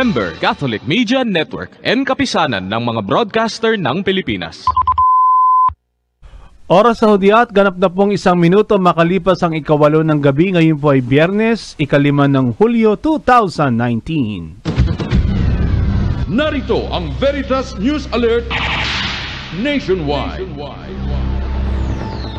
Member, Catholic Media Network and kapisanan ng mga broadcaster ng Pilipinas. Oras sa hudyat, ganap na pong 1 minuto makalipas ang 8 ng gabi. Ngayon po ay Biyernes, 5 ng Hulyo 2019. Narito ang Veritas News Alert Nationwide.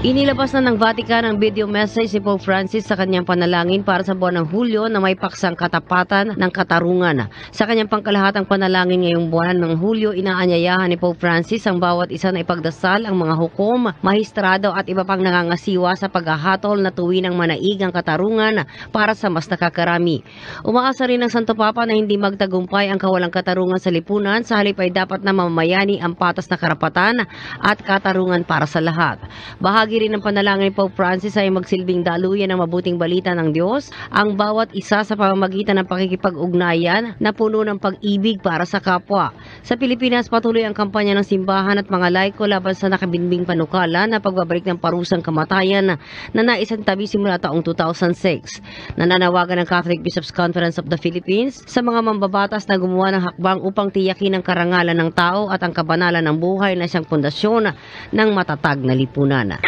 Inilabas na ng Vatican ang video message si Pope Francis sa kanyang panalangin para sa buwan ng Hulyo na may paksang katapatan ng katarungan. Sa kanyang pangkalahatang panalangin ngayong buwan ng Hulyo, inaanyayahan ni Pope Francis ang bawat isa na ipagdasal ang mga hukom, mahistrado at iba pang nangangasiwa sa paghahatol na tuwin ng manaig ang katarungan para sa mas nakakarami. Umaasa rin ng Santo Papa na hindi magtagumpay ang kawalang katarungan sa lipunan, sa halip ay dapat na mamamayani ang patas na karapatan at katarungan para sa lahat. Bahagi rin ng panalangin ni Pope Francis ay magsilbing daluyan ng mabuting balita ng Diyos ang bawat isa sa pamamagitan ng pakikipag-ugnayan na puno ng pag-ibig para sa kapwa. Sa Pilipinas, patuloy ang kampanya ng simbahan at mga laiko laban sa nakabinbing panukala na pagbabalik ng parusang kamatayan na naisang tabi simula taong 2006. Nananawagan ng Catholic Bishops Conference of the Philippines sa mga mambabatas na gumawa ng hakbang upang tiyakin ang karangalan ng tao at ang kabanalan ng buhay na siyang pundasyon ng matatag na lipunan.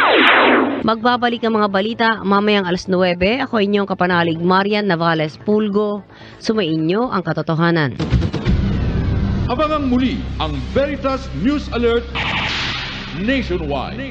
Magbabalik ang mga balita mamayang 9:00. Ako inyong kapanalig Marian Navales Pulgo. Sumainyo ang katotohanan. Abangang muli ang Veritas News Alert Nationwide.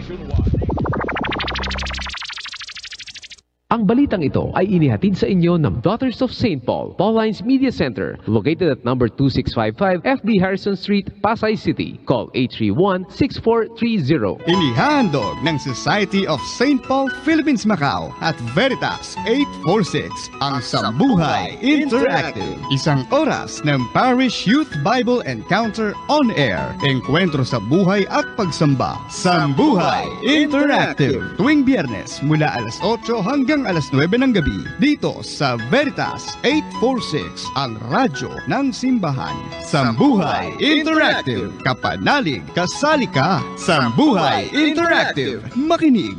Ang balitang ito ay inihatid sa inyo ng Daughters of St. Paul, Pauline's Media Center, located at number 2655 FD Harrison Street, Pasay City. Call 831-6430. Inihandog ng Society of St. Paul, Philippines, Macau at Veritas 846 ang Sambuhay Interactive. Isang oras ng Parish Youth Bible Encounter on Air. Enkwentro sa buhay at pagsamba. Sambuhay Interactive. Tuwing Biyernes mula 8:00 hanggang alas 9 ng gabi dito sa Veritas 846, ang radyo ng simbahan. Sambuhay Interactive. Kapanalig, kasali ka. Sambuhay Interactive. Makinig.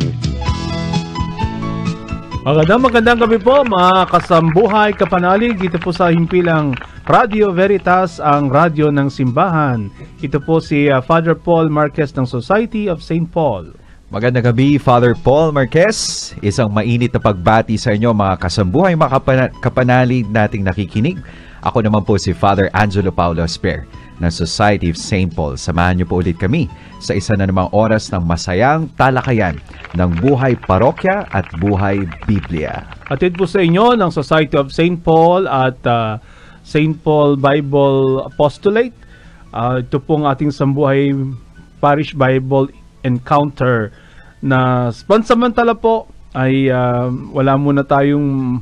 Magandang gabi po mga kasambuhay, kapanalig. Ito po sa himpilang Radio Veritas, ang radyo ng simbahan. Ito po si Father Paul Marquez ng Society of St. Paul. Magandang gabi, Father Paul Marquez. Isang mainit na pagbati sa inyo mga kasambuhay, mga kapanalig nating nakikinig. Ako naman po si Father Angelo Paolo Speer ng Society of St. Paul. Samahan niyo po ulit kami sa isa na namang oras ng masayang talakayan ng buhay parokya at buhay Biblia. Atid po sa inyo ng Society of St. Paul at St. Paul Bible Apostolate. Ito pong ating Sambuhay Parish Bible Encounter na pansamantala po ay wala muna tayong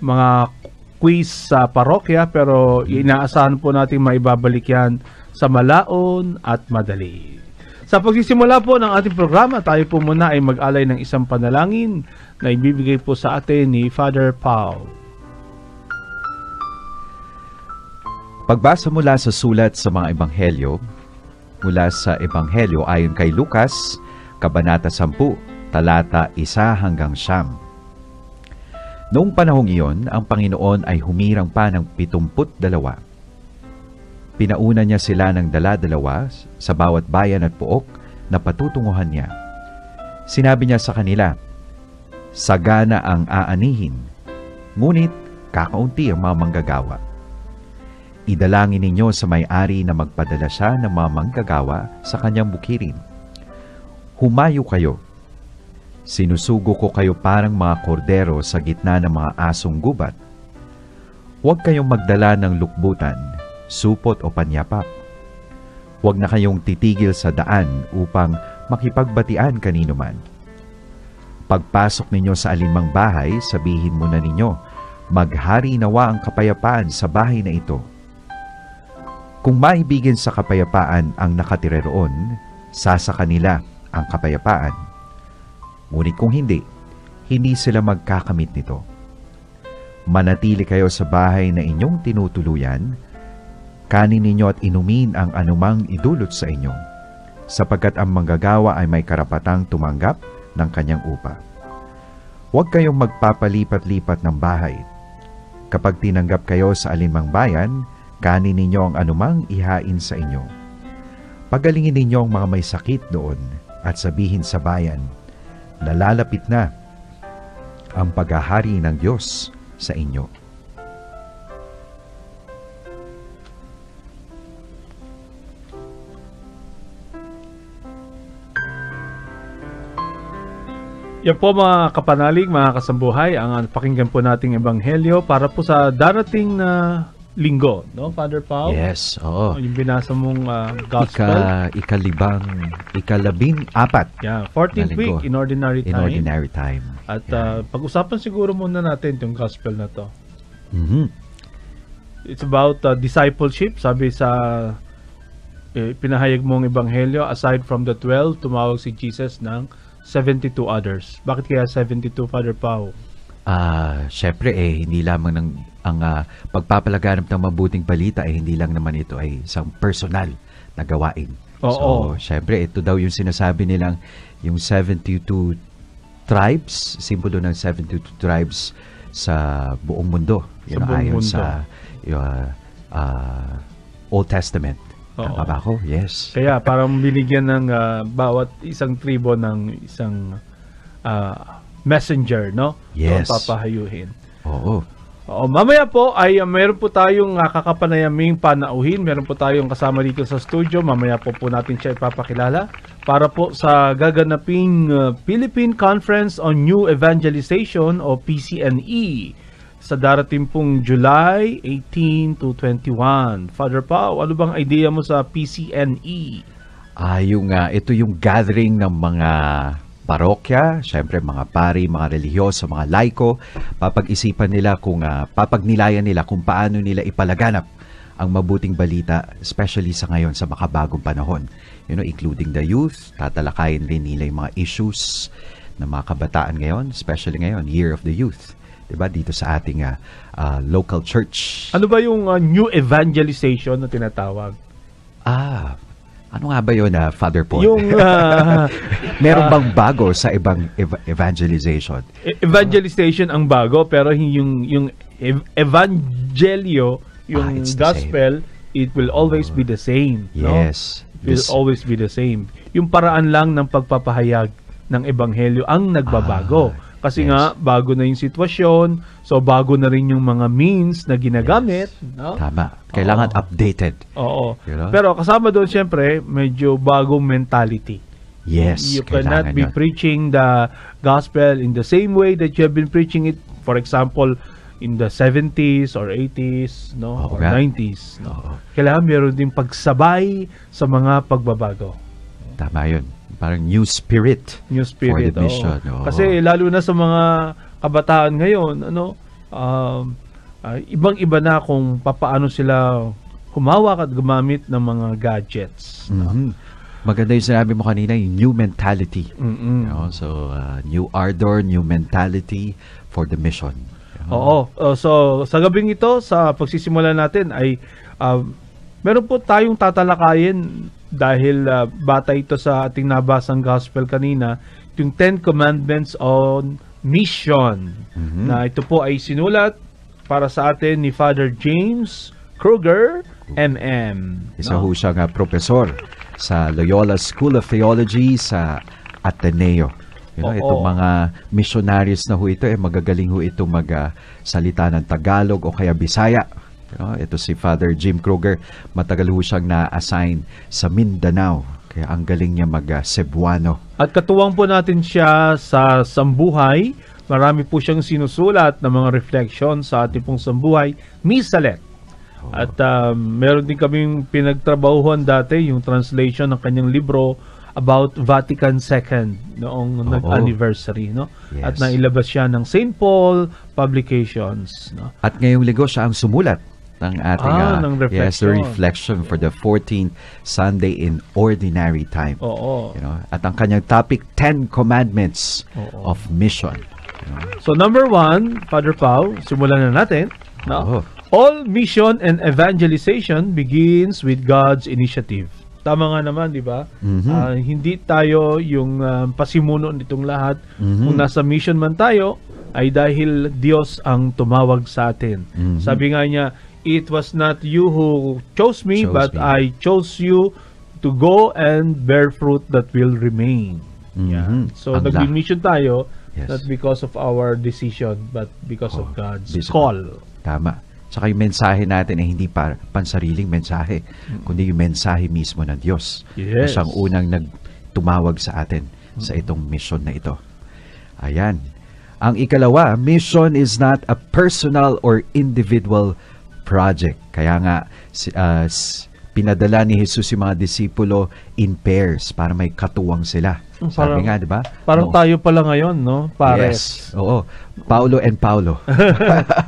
mga quiz sa parokya, pero inaasahan po natin maibabalik yan sa malaon at madali. Sa pagsisimula po ng ating programa, tayo po muna ay mag-alay ng isang panalangin na ibibigay po sa atin ni Father Paul. Pagbasa mula sa sulat sa mga ebanghelyo, mula sa ebanghelyo ayon kay Lucas, Kabanata 10, talata 1 hanggang 9. Noong panahong iyon, ang Panginoon ay humirang pa ng 72. Pinauna niya sila ng dala-dalawa sa bawat bayan at puok na patutunguhan niya. Sinabi niya sa kanila, "Sagana ang aanihin, ngunit kakaunti ang mga manggagawa. Idalangin ninyo sa may-ari na magpadala siya ng mga manggagawa sa kanyang bukirin. Humayo kayo. Sinusugo ko kayo parang mga kordero sa gitna ng mga asong gubat. Huwag kayong magdala ng lukbutan, supot o panyapap. Huwag na kayong titigil sa daan upang makipagbatian kanino man. Pagpasok ninyo sa alinmang bahay, sabihin muna ninyo, maghari nawa ang kapayapaan sa bahay na ito. Kung maibigin sa kapayapaan ang nakatira roon, sasaka nila ang kapayapaan. Ngunit kung hindi, hindi sila magkakamit nito. Manatili kayo sa bahay na inyong tinutuluyan, kanin ninyo at inumin ang anumang idulot sa inyo, sapagkat ang manggagawa ay may karapatang tumanggap ng kanyang upa. Huwag kayong magpapalipat-lipat ng bahay. Kapag tinanggap kayo sa alinmang bayan, Kanin ninyo ang anumang ihain sa inyo. Pagalingin ninyo ang mga may sakit doon at sabihin sa bayan na lalapit na ang paghahari ng Diyos sa inyo. Yan po mga kapanalig, mga kasambuhay, ang pakinggan po nating ebanghelyo para po sa darating na linggo, no, Father Paul? Yes, oo. Yung binasa mong gospel. Ikalabing-apat. Yeah, 14th week in ordinary time. At yeah, pag-usapan siguro muna natin yung gospel na to. It's about discipleship, sabi sa pinahayag mong ebanghelyo, aside from the 12, tumawag si Jesus ng 72 others. Bakit kaya 72, Father Pao? Siyempre, hindi lamang ng, ang pagpapalaganap ng mabuting balita, hindi lang naman ito ay isang personal na gawain. Oo. So, siyempre, ito daw yung sinasabi nilang yung 72 tribes, simbolo ng 72 tribes sa buong mundo. Yun sa buong ayon mundo. Sa Old Testament. Tama ba ako? Yes. Kaya parang binigyan ng bawat isang tribo ng isang messenger, no? Yes. Doon papahayuhin. Oo. Oo. Mamaya po ay meron po tayong kakapanayaming panauhin. Meron po tayong kasama dito sa studio. Mamaya po natin siya ipapakilala para po sa gaganaping Philippine Conference on New Evangelization o PCNE sa darating pong July 18 to 21. Father Pao, ano bang idea mo sa PCNE? Ito yung gathering ng mga parokya, syempre mga pari, mga relihiyoso, mga laiko. Papag-isipan nila kung, papagnilayan nila kung paano nila ipalaganap ang mabuting balita, especially sa ngayon, sa makabagong panahon. You know, including the youth, tatalakayin din nila yung mga issues ng mga kabataan ngayon, especially ngayon, Year of the Youth. Diba, dito sa ating local church. Ano ba yung new evangelization na tinatawag? Ano nga ba yun, Father Paul? Yung, meron bang bago sa ibang evangelization? Evangelization ang bago, pero yung evangelio, yung gospel, it will always be the same. Yes. No? It will always be the same. Yung paraan lang ng pagpapahayag ng ebanghelyo ang nagbabago. Kasi yes, nga, bago na yung sitwasyon, so bago na rin yung mga means na ginagamit. Yes. No? Tama. Kailangan updated. Oo. You know? Pero kasama doon, siyempre, medyo bagong mentality. Yes. You cannot be preaching the gospel in the same way that you have been preaching it, for example, in the 70s or 80s, no? Or 90s. No? Kailangan meron din pagsabay sa mga pagbabago. Tama yun. Parang new spirit for the mission. Kasi lalo na sa mga kabataan ngayon, ano, ibang-iba na kung paano sila humawak at gumamit ng mga gadgets. Maganda yung sinabi mo kanina, yung new mentality. You know? So, new ardor, new mentality for the mission. So, sa gabing ito, sa pagsisimula natin ay meron po tayong tatalakayin dahil bata ito sa ating nabasang gospel kanina, yung 10 Commandments on Mission. Na ito po ay sinulat para sa atin ni Father James Kruger, MM. Isa ho siyang profesor sa Loyola School of Theology sa Ateneo. You know, itong mga missionaries na ho ito, magagaling ho ito magsalita ng Tagalog o kaya Bisaya. Ito si Father Jim Kruger, matagal ho siyang na-assign sa Mindanao. Kaya ang galing niya mag-Cebuano. At katuwang po natin siya sa Sambuhay. Marami po siyang sinusulat ng mga reflection sa ating pong Sambuhay Misalet. At meron din kaming pinagtrabahuhan dati, yung translation ng kanyang libro about Vatican II noong nag-anniversary. No? Yes. At nailabas siya ng St. Paul Publications. No? At ngayong linggo siya ang sumulat ng ating reflection for the 14th Sunday in Ordinary Time. You know? At ang kanyang topic, 10 Commandments of Mission. You know? So number 1, Father Pao, simulan na natin. No? All mission and evangelization begins with God's initiative. Tama nga naman, di ba? Hindi tayo yung pasimuno nitong lahat. Kung nasa mission man tayo, ay dahil Diyos ang tumawag sa atin. Sabi nga niya, It was not you who chose me, but I chose you to go and bear fruit that will remain. So naging mission tayo, not because of our decision, but because of God's call. Tama. Tsaka yung mensahe natin ay hindi para pansariling mensahe, kundi yung mensahe mismo ng Diyos. Yes. Ang unang nagtumawag sa atin sa itong mission na ito. Ayan. Ang ikalawa, mission is not a personal or individual project. Kaya nga, pinadala ni Jesus yung mga disipulo in pairs para may katuwang sila. Sabi nga, di ba? Parang tayo pala ngayon, no? Pares. Yes. Oo. Paulo and Paulo.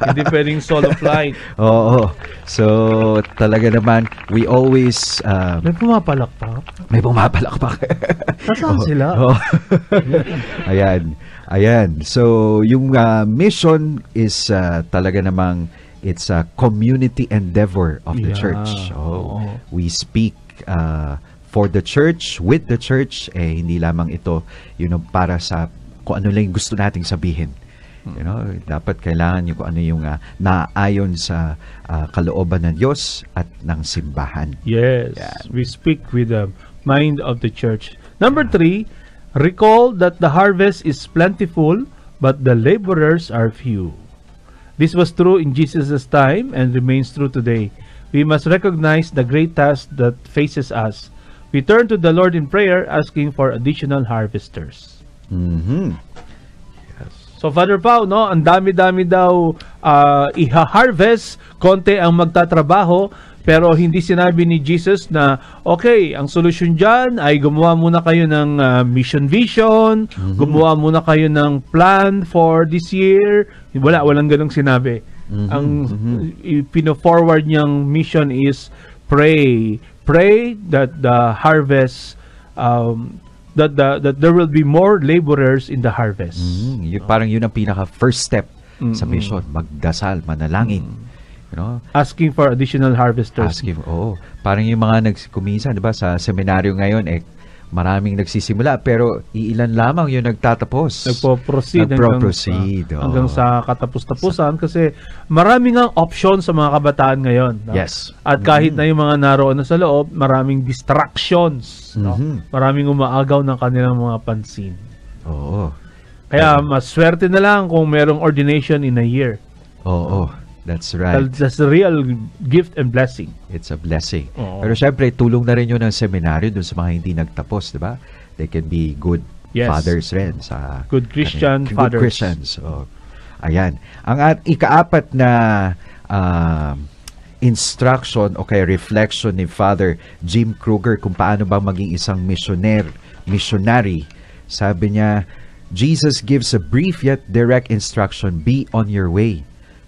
Hindi pwedeng solo flight. Oo. So, talaga naman, we always... may pumapalakpak. May pumapalakpak. Saan sila? Oo. Ayan. Ayan. So, yung mission is talaga namang it's a community endeavor of the church. Oh, we speak for the church, with the church. Eh, hindi lamang ito, you know, para sa kung ano lang gusto nating sabihin. You know, dapat kailangan yung kung ano yung naayon sa kalooban ng Diyos at ng simbahan. Yes, we speak with the mind of the church. Number three, recall that the harvest is plentiful, but the laborers are few. This was true in Jesus' time and remains true today. We must recognize the great task that faces us. We turn to the Lord in prayer, asking for additional harvesters. Yes. So, Father Pao, no, ang dami-dami daw iha-harvest, konti ang magtatrabaho, pero hindi sinabi ni Jesus na, okay, ang solusyon dyan ay gumawa muna kayo ng mission vision, gumawa muna kayo ng plan for this year. Walang ganong sinabi. Ang pino-forward niyang mission is pray. Pray that the harvest, that there will be more laborers in the harvest. Parang yun ang pinaka-first step sa mission. Magdasal, manalangin. You know? Asking for additional harvesters. Asking, oo. Parang yung mga nagkumisa, diba, sa seminaryo ngayon, eh, maraming nagsisimula pero iilan lamang yung nagtatapos. Nagpo-proceed hanggang sa katapos-tapusan kasi maraming ang option sa mga kabataan ngayon. No? Yes. At kahit na yung mga naroon na sa loob, maraming distractions. No? Maraming umaagaw ng kanilang mga pansin. Oo. Kaya maswerte na lang kung merong ordination in a year. Oo. That's right. That's a real gift and blessing. It's a blessing. Pero syempre, tulong na rin yun ng seminaryo dun sa mga hindi nagtapos, di ba? They can be good fathers rin. Good Christian fathers. Good Christians. Ayan. Ang ikaapat na instruction o kaya reflection ni Father Jim Kruger kung paano ba maging isang missionary. Sabi niya, Jesus gives a brief yet direct instruction, be on your way.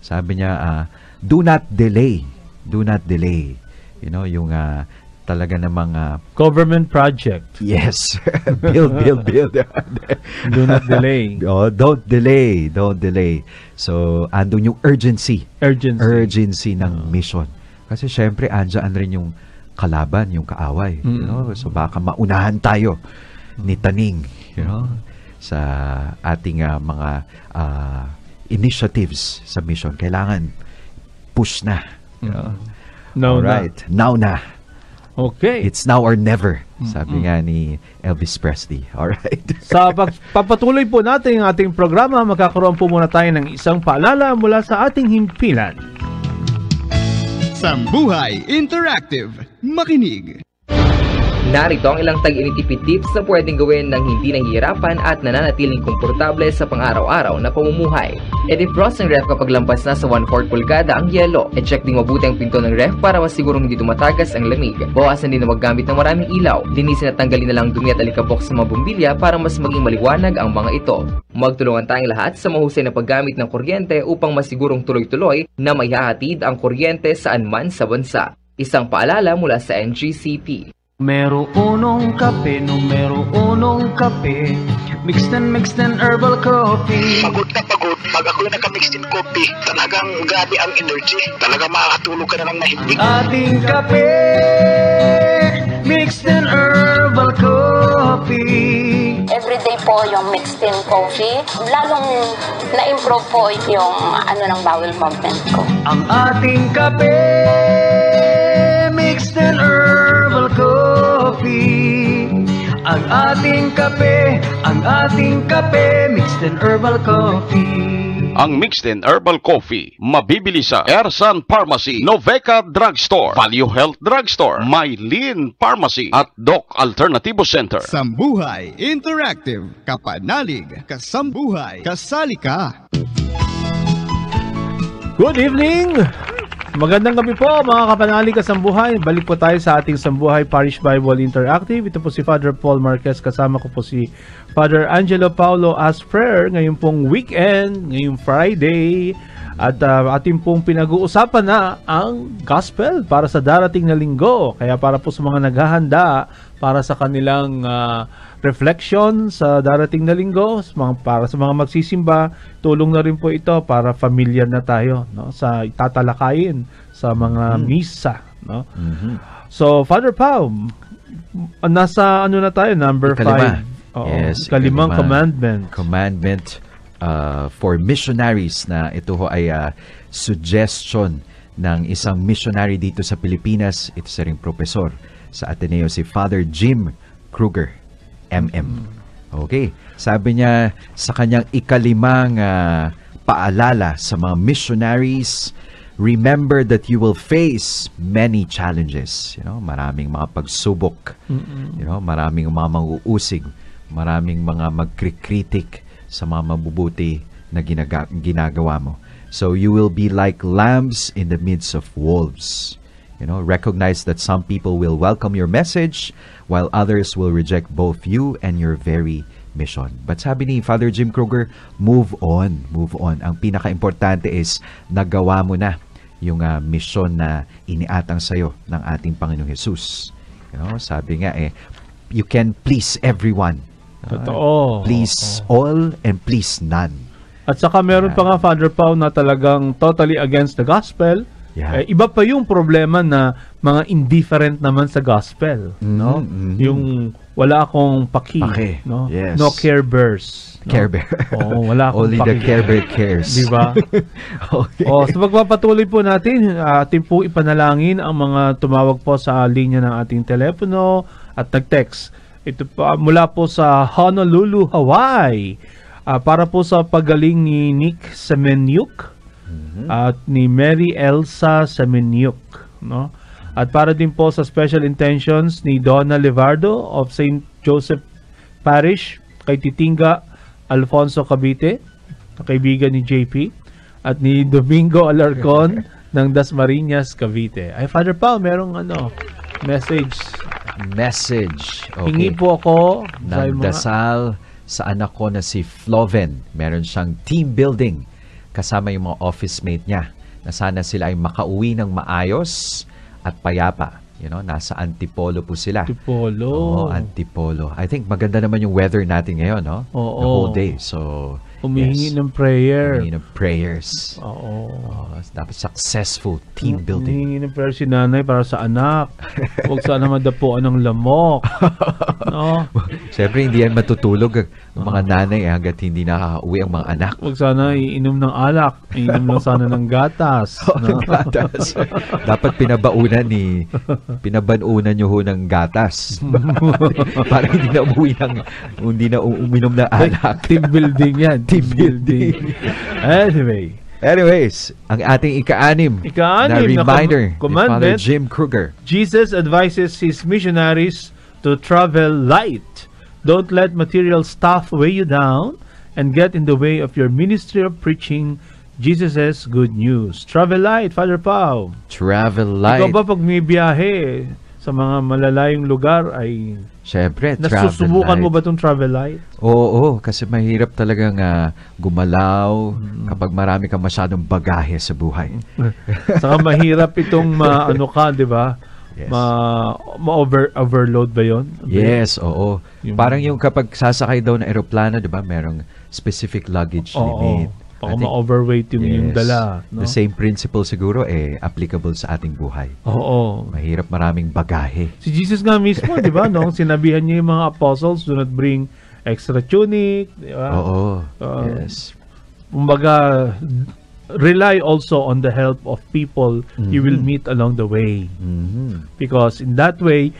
Sabi niya, do not delay. You know, yung talaga namang government project. Yes. build. Do not delay. Oh, don't delay. So, andun yung urgency ng mission. Kasi syempre, andyan rin yung kalaban, yung kaaway, you know? So baka maunahan tayo ni taning, you know, sa ating mga initiatives sa mission. Kailangan push na. Now na. Now na. Okay. It's now or never, sabi nga ni Elvis Presley. Alright. Sa papatuloy po natin ang ating programa, magkakaroon po muna tayo ng isang paalala mula sa ating himpilan. Sambuhay Interactive. Makinig. Narito ang ilang tag-initipid tips na pwedeng gawin ng hindi nahihirapan at nananatiling komportable sa pang-araw-araw na pamumuhay. I-defrost ang ref kapag lampas na sa 1/4 pulgada ang yelo. I-check ding mabuti ang pinto ng ref para masigurong hindi tumatagas ang lamig. Bawasan din na maggamit ng maraming ilaw. Linisin at tanggalin na lang dumi at alikabok sa mga bumbilya para mas maging maliwanag ang mga ito. Magtulungan tayong lahat sa mahusay na paggamit ng kuryente upang masigurong tuloy-tuloy na may hahatid ang kuryente saan man sa bansa. Isang paalala mula sa NGCP. Numero unong kape Mixed and herbal coffee. Pagod na pagod, pag ako naka-mixed in coffee, talagang grabe ang energy. Talagang makakatulog ka na ng mahimbing. Ating kape, mixed and herbal coffee. everyday po yung mixed in coffee. Lalong na-improve po yung ano ng bowel movement ko. Ang ating kape, mixed in herbal coffee. Ang ating kape, ang ating kape, mixed in herbal coffee. Ang mixed in herbal coffee mabibili sa Ersan Pharmacy, Noveka Drug Store, Value Health Drug Store, Mylene Pharmacy at Doc Alternativo Center. Sambuhay Interactive, kapanalig, kasambuhay, kasali ka. Good evening. Magandang gabi po mga kapanalig kasambuhay. Balik po tayo sa ating Sambuhay Parish Bible Interactive. Ito po si Father Paul Marquez, kasama ko po si Father Angelo Paolo Speer. Ngayon pong weekend, ngayong Friday, at ating pong pinag-uusapan na ang gospel para sa darating na linggo. Kaya para po sa mga naghahanda para sa kanilang reflection sa darating na linggo, para sa mga magsisimba, tulong na rin po ito para familiar na tayo, no, sa tatalakayin sa mga misa, no. So Father Pao, nasa ano na tayo, number 5. Yes, ikalimang commandment. For missionaries, na ito ho ay suggestion ng isang missionary dito sa Pilipinas. Ito sa ring professor sa Ateneo, si Father James Kruger, MM. Okay, sabi niya sa kanyang ikalimang paalala sa mga missionaries, remember that you will face many challenges. You know, maraming mga pagsubok, you know, maraming mga mauusig, maraming mga magkikritik sa mga mabubuti na ginagawa mo. So you will be like lambs in the midst of wolves. You know, recognize that some people will welcome your message while others will reject both you and your very mission. But sabi ni Father James Kruger, move on, move on. Ang pinaka-importante is nagawa mo na yung mission na iniatang sa'yo ng ating Panginoong Hesus. You know, sabi nga eh, you can please everyone. Totoo. Please all and please none. At saka meron pa nga, Father Pao, na talagang totally against the gospel. Yeah. Iba pa yung problema na mga indifferent naman sa gospel, no? Yung wala akong paki, no? Yes. No care bears. No? Care bear. Oh, wala akong only paki. Only the care bear cares. Di ba? Okay. Oh, so magpapatuloy po natin, atin po ipanalangin ang mga tumawag po sa linya ng ating telepono at nag-text. Ito pa mula po sa Honolulu, Hawaii, para po sa pagaling ni Nick Semenyuk at ni Mary Elsa Semenyuk, no? At para din po sa special intentions ni Donna Levardo of St. Joseph Parish, kay Titinga Alfonso Cavite, kaibigan ni JP, at ni Domingo Alarcon ng Dasmariñas, Cavite. Ay, Father Pao, merong ano, message. Okay. Hingi po ako ng dasal sa anak ko na si Floven. Meron siyang team building kasama yung mga office mate niya, na sana sila ay makauwi ng maayos at payapa. You know, nasa Antipolo po sila. Antipolo. Oo, Antipolo. I think maganda naman yung weather natin ngayon, no? Oo. The whole day. So humingi ng prayer. Humingi ng prayers. Oo. Dapat successful team building. Humingi ng prayer si nanay para sa anak. Huwag sana madapuan ng lamok. No? Siyempre, hindi yan matutulog ang mga nanay hanggat hindi nakaka-uwi ang mga anak. Huwag sana iinom ng alak. Iinom lang sana ng gatas. Oo, ng gatas. Dapat pinabanunan nyo ho ng gatas. Para hindi na umuwi ng, hindi na uminom ng alak. Team building yan. Team building. Anyway. Anyways, ang ating ika-anim na reminder ni Father James Kruger. Jesus advises his missionaries to travel light. Don't let material stuff weigh you down and get in the way of your ministry of preaching Jesus' good news. Travel light, Father Pao. Travel light. Ikaw ba pag may biyahe sa mga malalayong lugar ay siyempre, nasusubukan mo ba itong travel light? Oo, kasi mahirap talagang gumalaw kapag marami kang masyadong bagahe sa buhay. Saka mahirap itong ano ka, di ba? Yes. Ma-overload ba yun? Yes, oo. Yung parang yung kapag sasakay daw ng aeroplano, di ba? Merong specific luggage limit. Baka ma-overweight yung dala. No? The same principle siguro, applicable sa ating buhay. Oo. Mahirap maraming bagahe. Si Jesus nga mismo, di ba? Noong sinabihan niya yung mga apostles, do not bring extra tunic, di ba? Oo. Yes. Kumbaga, rely also on the help of people you will meet along the way. Because in that way,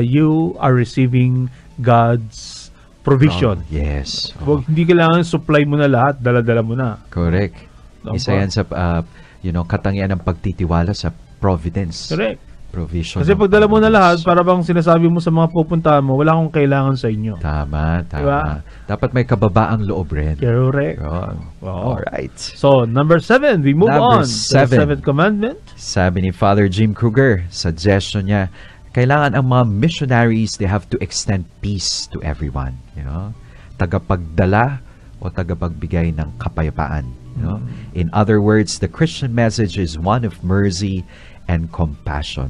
you are receiving God's provision. Oh, yes. Oh. Hindi kailangan supply mo na lahat, dala-dala mo na. Correct. Isa yan sa katangian ng pagtitiwala sa providence. Correct. Provision. Kasi pagdala mo na lahat, para bang sinasabi mo sa mga pupuntahan mo, wala akong kailangan sa inyo. Tama, tama. Diba? Dapat may kababaang loob rin. Correct. All right. So, number 7, we move on to the 7th commandment. Sabi ni Father Jim Kruger, suggestion niya, kailangan ang mga missionaries, they have to extend peace to everyone. You know? Tagapagdala o tagapagbigay ng kapayapaan. You know? In other words, the Christian message is one of mercy and compassion.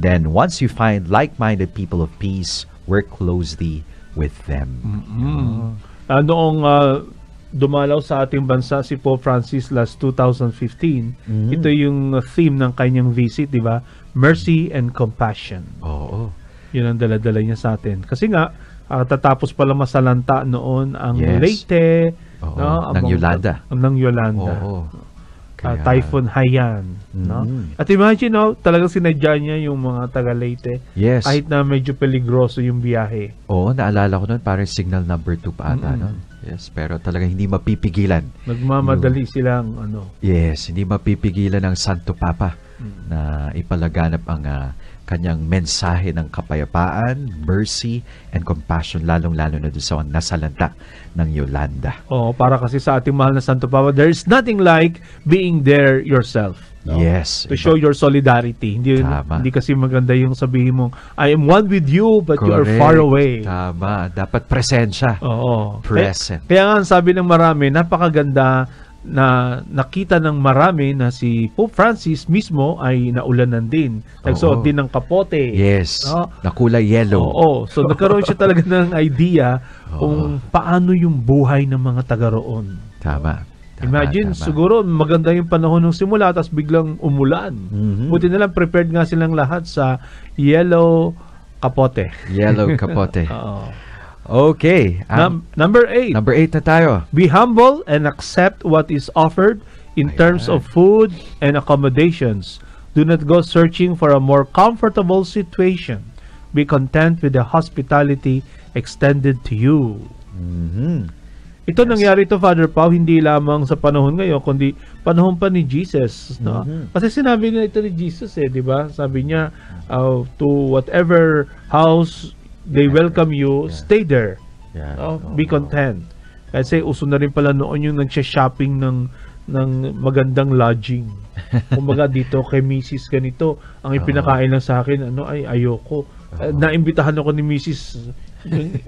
Then once you find like-minded people of peace, work closely with them. Noong dumalaw sa ating bansa si Pope Francis last 2015, ito yung theme ng kanyang visit, di ba? Mercy and compassion. Oo. Yun ang dala-dala niya sa atin. Kasi nga, tatapos pala masalanta noon ang Leyte, no? Ng Yolanda. Ng Yolanda. Oo. Typhoon Haiyan. No? At imagine, talagang sinadya niya yung mga taga-Leyte. Yes. Kahit na medyo peligroso yung biyahe. Oo, naalala ko nun, parang signal number 2 pa ata. No? Yes, pero talaga hindi mapipigilan. Nagmamadali silang, Yes, hindi mapipigilan ng Santo Papa na ipalaganap ang kanyang mensahe ng kapayapaan, mercy, and compassion, lalong-lalo na doon sa nasalanta ng Yolanda. Oo, para kasi sa ating mahal na Santo Papa, there is nothing like being there yourself. No? Yes. To show your solidarity. Hindi kasi maganda yung sabihin mong, I am one with you, but you are far away. Tama. Dapat presensya. Oo. Present. Kaya nga, sabi ng marami, napakaganda na nakita ng marami na si Pope Francis mismo ay naulanan din. Nagsuot din ng kapote. Yes. Na kulay yellow. Oo. So nagkaroon siya talaga ng idea kung paano yung buhay ng mga taga roon. Tama. Imagine, siguro maganda yung panahon ng simula tapos biglang umulan. Buti na lang prepared nga silang lahat sa yellow kapote. Yellow kapote. Okay. Number 8. Number 8 na tayo. Be humble and accept what is offered in terms of food and accommodations. Do not go searching for a more comfortable situation. Be content with the hospitality extended to you. Ito nangyari to, Father Pao, hindi lamang sa panahon ngayon, kundi panahon pa ni Jesus. No? Kasi sinabi na ito ni Jesus, di ba? Sabi niya, to whatever house they welcome you, stay there. Be content. Kasi uso na rin pala noon yung nagsha-shopping ng magandang lodging. Kumbaga dito kay Mrs. ganito, ang ipinakain lang sa akin, ay ayoko. Naimbitahan ako ni Mrs.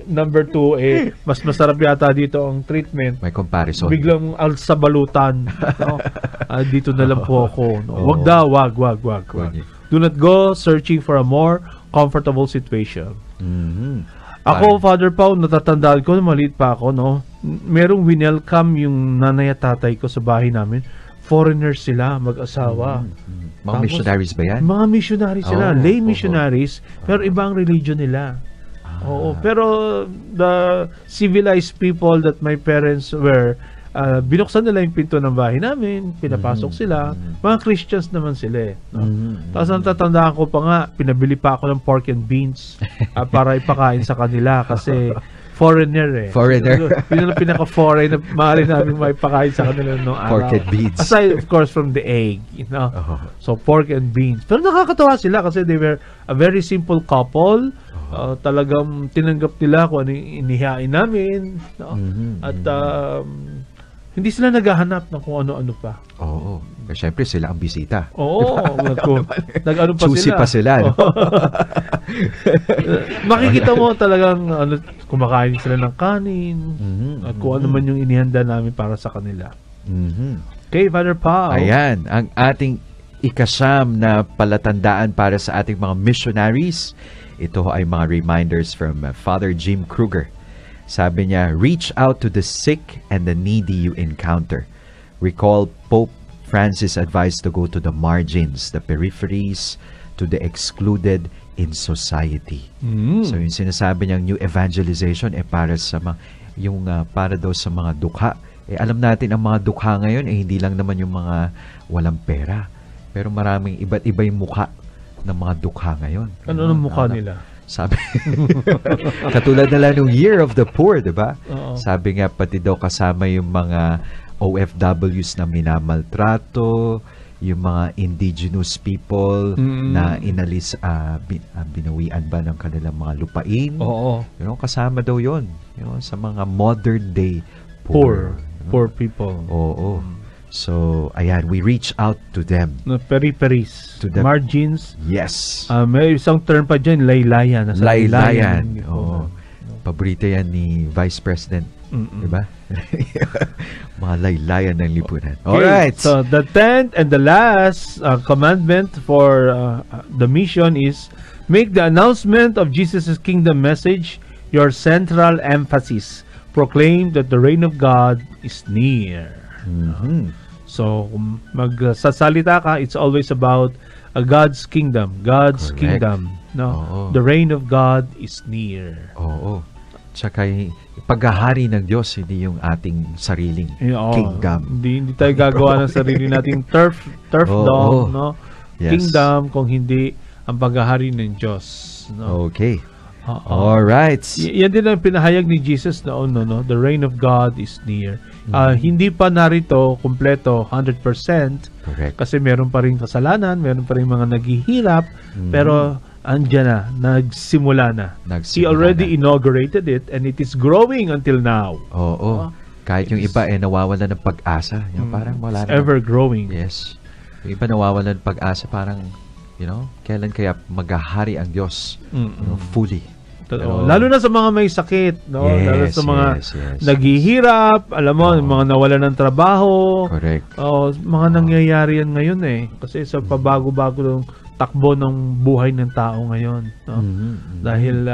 number 2, mas masarap yata dito ang treatment. May comparison. Biglang alsabalutan. Dito na lang po ako. No? Wag. Do not go searching for a more comfortable situation. Ako, Father Pao, natatandaan ko, maliit pa ako, merong winelcome yung nanay at tatay ko sa bahay namin. Foreigners sila, mag-asawa. Mga missionaries ba yan? Mga missionaries sila, lay missionaries, pero ibang religion nila. Oo, pero the civilized people that my parents were, binuksan nila yung pinto ng bahay namin, pinapasok sila. Mga Christians naman sila. Tapos natatandaan ko pa nga, pinabili pa ako ng pork and beans para ipakain sa kanila kasi foreigner. Foreigner. Yun ang pinaka-foreign na maaari namin maipakain sa kanila noong araw. Pork and beans. Aside, of course, from the egg. So, pork and beans. Pero nakakatawa sila kasi they were a very simple couple. Talagang tinanggap nila kung ano yung inihain namin. At hindi sila naghahanap ng kung ano-ano pa. Oo. Siyempre, sila ang bisita. Oo. Nag-ano pa sila. Susi pa sila. Makikita mo talagang kumakain sila ng kanin at kung ano man yung inihanda namin para sa kanila. Okay, Father Paul. Ayan. Ang ating ika-siyam na palatandaan para sa ating mga missionaries. Ito ay mga reminders from Father Jim Kruger. Sabi niya, reach out to the sick and the needy you encounter. Recall Pope Francis' advice to go to the margins, the peripheries, to the excluded, in society. Mm. So yung sinasabi niyang new evangelization para sa mga yung para daw sa mga dukha. Alam natin ang mga dukha ngayon hindi lang naman yung mga walang pera. Pero maraming iba't iba yung mukha ng mga dukha ngayon. Ano ang mukha nila? Sabi katulad na lang ng Year of the Poor, 'di ba? Sabi nga pati daw kasama yung mga OFWs na minamaltrato, yung mga indigenous people na inalis binawian ba ng kanilang mga lupain. Oo. You know, kasama daw 'yon, you know, sa mga modern day poor, you know? Poor people. Oo. So, ayan, we reach out to them. No, periferis. To the margins. Yes. May isang term pa dyan, laylayan. Laylayan. Oo. Paborito yan ni Vice President. Diba? Mga laylayan ng lipunan. Okay. Alright. So, the 10th and the last commandment for the mission is make the announcement of Jesus' kingdom message your central emphasis. Proclaim that the reign of God is near. So, kung magsasalita ka, it's always about God's kingdom. God's Correct. Kingdom. No? Oo. The reign of God is near. Oo. Tsaka, paghahari ng Diyos, hindi yung ating sariling kingdom. Hindi tayo gagawa ng sarili nating turfdom. No? Yes. Kingdom, kung hindi ang paghahari ng Diyos. No? Okay. Alright. Yan din ang pinahayag ni Jesus noon, no? The reign of God is near. Hindi pa narito kumpleto 100%. Correct. Kasi meron pa rin kasalanan, meron pa rin mga naghihirap, pero andyan na, nagsimula na. He already inaugurated it and it is growing until now. Oo. Kahit yung iba nawawala ng pag-asa. Parang wala na. It's ever growing. Yes. Yung iba nawawala ng pag-asa, parang, you know, kailan kaya maghahari ang Diyos fully. Pero, lalo na sa mga may sakit, no? Yes, lalo sa mga naghihirap, alam mo, mga nawala ng trabaho. Correct. Mga nangyayari yan ngayon kasi sa pabago-bago ng takbo ng buhay ng tao ngayon, no? Dahil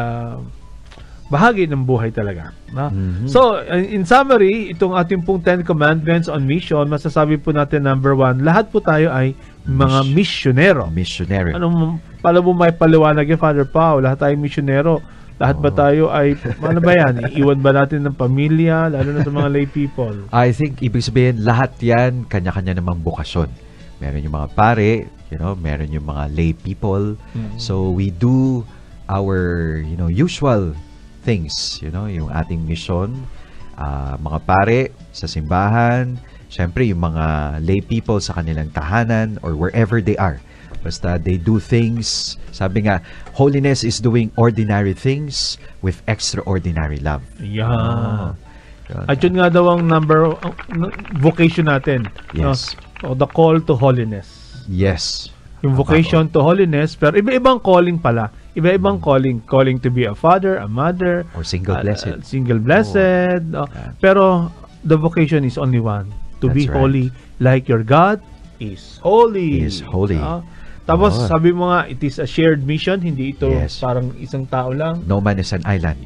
bahagi ng buhay talaga, no? So, in summary, itong ating pong 10 commandments on mission, masasabi po natin number 1, lahat po tayo ay mga misyonero. Misyonero. Anong pala mo may paliwanag yung Father Pao? Lahat tayo misyonero. Lahat ba tayo ay, ano ba yan? Iwan ba natin ng pamilya, lalo na sa mga lay people? I think, ibig sabihin, lahat yan, kanya-kanya namang bukasyon. Meron yung mga pare, you know, meron yung mga lay people. So, we do our, you know, usual things, you know, yung ating mission. Mga pare sa simbahan, siyempre yung mga lay people sa kanilang tahanan or wherever they are. Basta they do things, sabi nga, holiness is doing ordinary things with extraordinary love. At yun nga daw ang number, vocation natin. Yes. The call to holiness. Yes. Yung vocation to holiness, pero iba-ibang calling pala. Iba-ibang calling. Calling to be a father, a mother. Or single blessed. Single blessed. Pero the vocation is only one. To be holy like your God is holy. Is holy. Tapos sabi mo nga, it is a shared mission, hindi ito parang isang tao lang. No man is an island.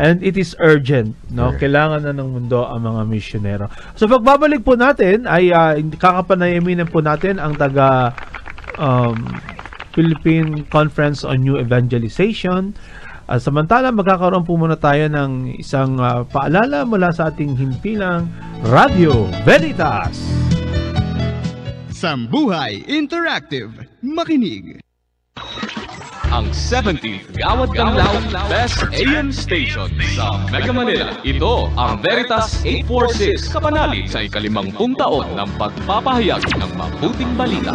And it is urgent, no? Kailangan na ng mundo ang mga misyonero. So pagbabalik po natin ay kakapanayamin po natin ang taga Philippine Conference on New Evangelization. Samantala, magkakaroon po muna tayo ng isang paalala mula sa ating himpilang Radio Veritas. Sambuhay Interactive. Makinig. Ang 17th Gawad Kanlaw Best AM Station sa Mega Manila. Ito ang Veritas 846 kapanali sa ika-50 taon ng pagpapahayag ng mabuting balita.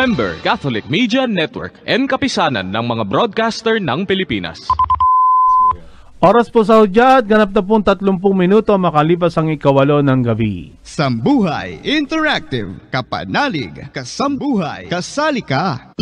Member Catholic Media Network and kapisanan ng mga broadcaster ng Pilipinas. Oras po sa hudyat, ganap na pong 30 minuto makalipas ang 8:08 ng gabi. Sambuhay Interactive, kapanalig, kasambuhay, kasali ka!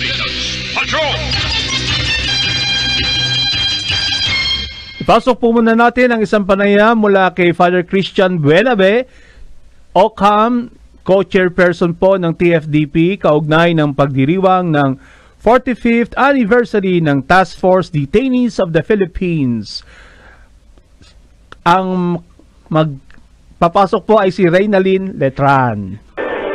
Veritas. Patrol! Ipasok po muna natin ang isang panayam mula kay Father Christian Buelabe, Ockham, co-chairperson po ng TFDP, kaugnay ng pagdiriwang ng 45th anniversary ng Task Force Detainees of the Philippines. Ang magpapasok po ay si Reynalin Letran.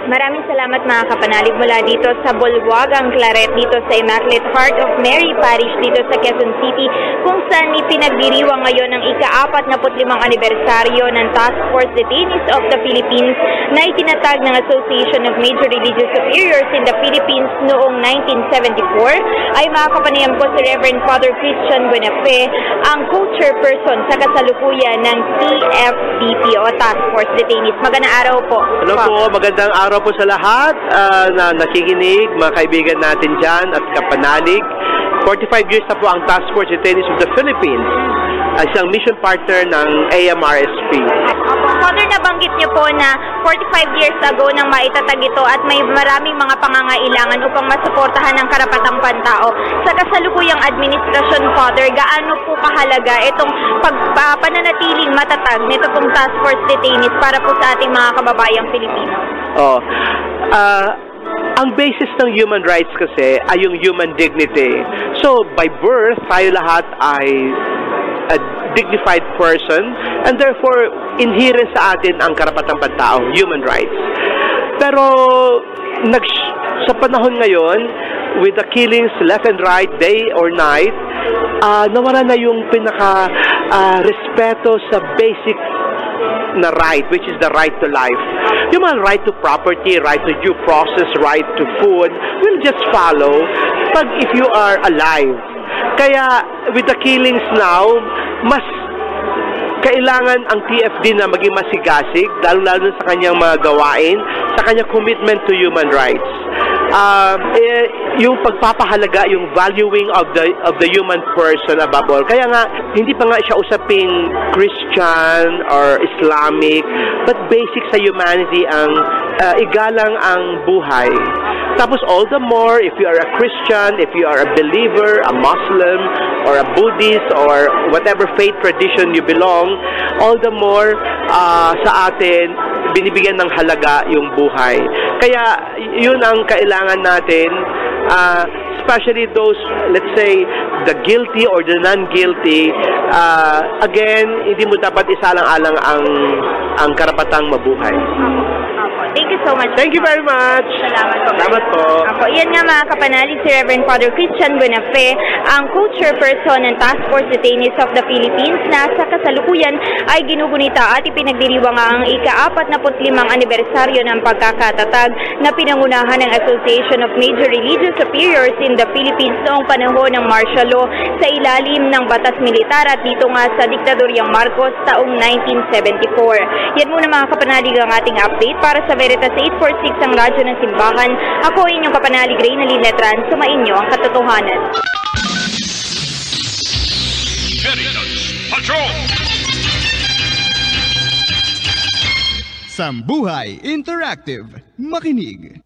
Maraming salamat mga kapanalig mula dito sa Bulwagang Claret, dito sa Immaculate Heart of Mary Parish, dito sa Quezon City, kung saan ipinagdiriwang ngayon ang ika-45 anibersaryo ng Task Force Detainees of the Philippines na itinatag ng Association of Major Religious Superiors in the Philippines noong 1974, ay makapanayam ko si Reverend Father Christian Buelabe, ang co-chairperson sa kasalukuyan ng TFDP o Task Force Detainees. Magandang araw po. Hello po, magandang araw po sa lahat na nakikinig, mga kaibigan natin dyan at kapanalig. 45 years na po ang Task Force Detainees of the Philippines, isang mission partner ng AMRSP. Father, nabanggit niyo po na 45 years ago nang maitatag ito at may maraming mga pangangailangan upang masuportahan ang karapatang pantao. Sa kasalukuyang administrasyon, Father, gaano po kahalaga itong pagpapananatiling matatag nito pong Task Force Detainees para po sa ating mga kababayang Pilipino? Oh, ang basis ng human rights kasi ay yung human dignity. So, by birth, tayo lahat ay a dignified person and therefore, inherent sa atin ang karapatang pantao, human rights. Pero, sa panahon ngayon, with the killings left and right, day or night, nawala na yung pinaka-respeto sa basic na right, which is the right to life. Yung mga right to property, right to due process, right to food, will just follow pag if you are alive. Kaya, with the killings now, mas kailangan ang TFD na maging masigasig, lalo-lalo sa kanyang mga gawain, sa kanyang commitment to human rights. Yung pagpapahalaga, yung valuing of the human person above all. Kaya nga, hindi pa nga siya usaping Christian or Islamic, but basic sa humanity ang igalang ang buhay. Tapos all the more, if you are a Christian, if you are a believer, a Muslim, or a Buddhist, or whatever faith tradition you belong, all the more sa atin, binibigyan ng halaga yung buhay. Kaya yun ang kailangan natin, especially those, let's say, the guilty or the non-guilty. Again, hindi mo dapat isalang-alang ang karapatang mabuhay. Thank you so much. Thank you very much. Salamat po. Salamat po. Iyan nga mga kapanalig, si Reverend Father Christian Buelabe, ang co-chairperson ng Task Force Detainees of the Philippines na sa kasalukuyan ay ginugunita at ipinagdiriwang ang ika-45 anibersaryo ng pagkakatatag na pinangunahan ng Association of Major Religious Superiors in the Philippines noong panahon ng martial law sa ilalim ng batas militar at dito nga sa diktadoryang Marcos taong 1974. Yan muna mga kapanalig ang ating update para sa Veritas 846 ang radyo ng simbahan. Ako inyong kapanalig Reynalin Letran, sumain niyo ang katotohanan. Veritas Patrol! Sambuhay Interactive. Makinig!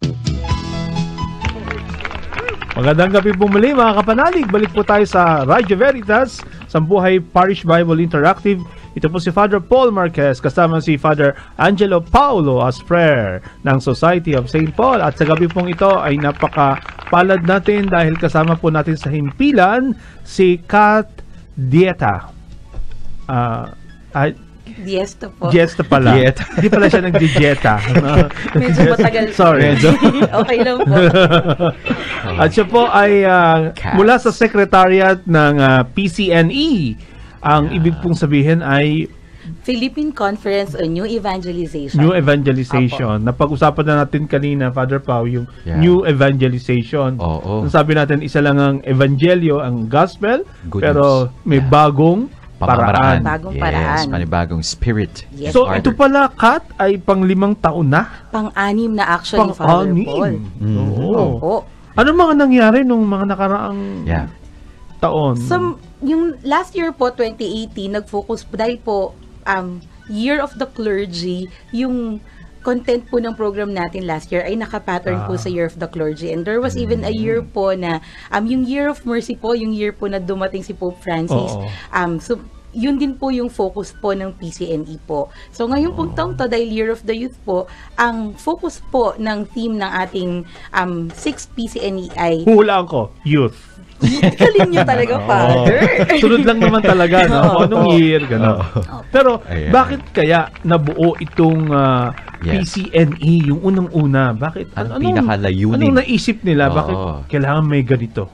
Magandang gabi po muli mga kapanalig. Balik po tayo sa Radyo Veritas, Sambuhay Parish Bible Interactive. Ito po si Father Paul Marquez, kasama si Father Angelo Paolo Speer ng Society of St. Paul. At sa gabi pong ito ay napakapalad natin dahil kasama po natin sa himpilan si Kat Dieta. Diesta po. Diesta pala. Hindi pala siya nag-dieta. Medyo matagal. Sorry. Okay lang po. At siya po ay mula sa Secretariat ng PCNE. Ang ibig pong sabihin ay Philippine Conference on New Evangelization. New Evangelization. Napag-usapan na natin kanina, Father Pao, yung New Evangelization. Oh, oh. Sabi natin, isa lang ang evangelyo, ang gospel, good pero news. May bagong paraan. Bagong paraan. Yes, panibagong spirit. Yes, so, Father. Ito pala, Kat, ay pang-5 taon na? Pang-6 na actually, Father Paul. Mm-hmm. Oh. Oh. Ano mga nangyari nung mga nakaraang taon? Some, yung last year po, 2018, nag-focus dahil po Year of the Clergy, yung content po ng program natin last year ay nakapattern po sa Year of the Clergy, and there was even a year po na yung Year of Mercy po, yung year po na dumating si Pope Francis. So yun din po yung focus po ng PCNE po. So ngayon pong taong to, dahil Year of the Youth po, ang focus po ng theme ng ating 6th PCNE ay... Hulaan ko, youth. Kaling nyo talaga, Father. Sunod lang naman talaga, no? Anong year, gano'n. Pero, bakit kaya nabuo itong PCNE, yung unang-una? Bakit? Anong naisip nila? Bakit kailangan may ganito?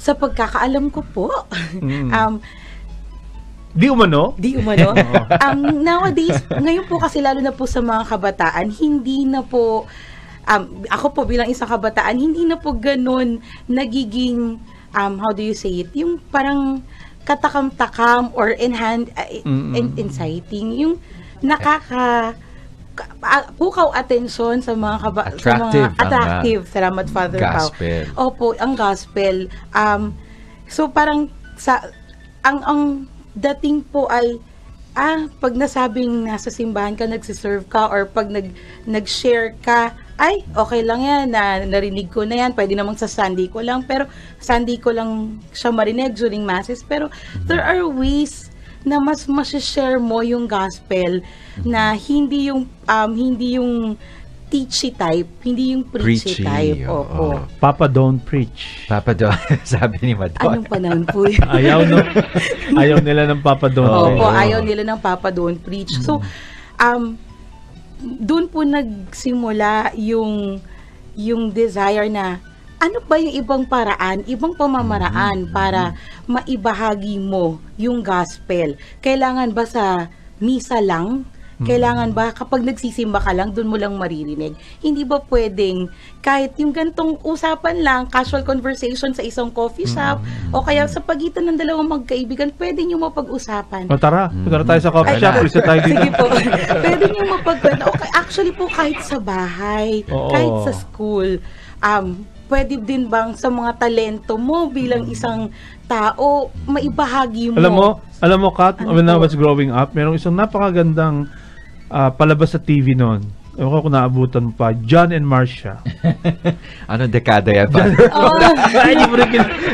Sa pagkakaalam ko po, Di umano. Nowadays, ngayon po kasi lalo na po sa mga kabataan, hindi na po, ako po bilang isang kabataan, hindi na po ganun nagiging, how do you say it, yung parang katakam-takam or inciting, yung nakaka... pukaw atensyon sa mga attractive. Salamat, Father Pao. Opo, ang gospel. So parang sa... Ang dating po ay pag nasabing nasa simbahan ka, nagsiserve ka, or pag nag-share ka, ay okay lang yan, narinig ko na yan, pwede namang sa Sunday ko lang, pero Sunday ko lang siya marinig during masses. Pero there are ways na mas masishare mo yung gospel na hindi yung teachy type, hindi yung preachy type. Opo. Papa don't preach. Papa don't, sabi ni Madonna. Anong panahon po yun? Ayaw nila ng Papa don't preach. Opo, ayaw nila ng Papa don't preach. So, doon po nagsimula yung desire na ano ba yung ibang paraan, ibang pamamaraan para maibahagi mo yung gospel. Kailangan ba sa misa lang? Kailangan ba kapag nagsisimba ka lang, doon mo lang maririnig? Hindi ba pwedeng kahit yung gantong usapan lang, casual conversation sa isang coffee shop, o kaya sa pagitan ng dalawang magkaibigan, pwede nyo mapag-usapan? O tara, tara tayo sa coffee shop, isa tayo dito. Sige po, pwede nyo mapag-usapan. Actually po, kahit sa bahay, kahit sa school, pwede din bang sa mga talento mo bilang isang tao, maibahagi mo? Alam mo Kat, when I was growing up, merong isang napakagandang palabas sa TV noon. Ewan ko kung naabutan pa. John and Marcia. Anong dekada yan pa?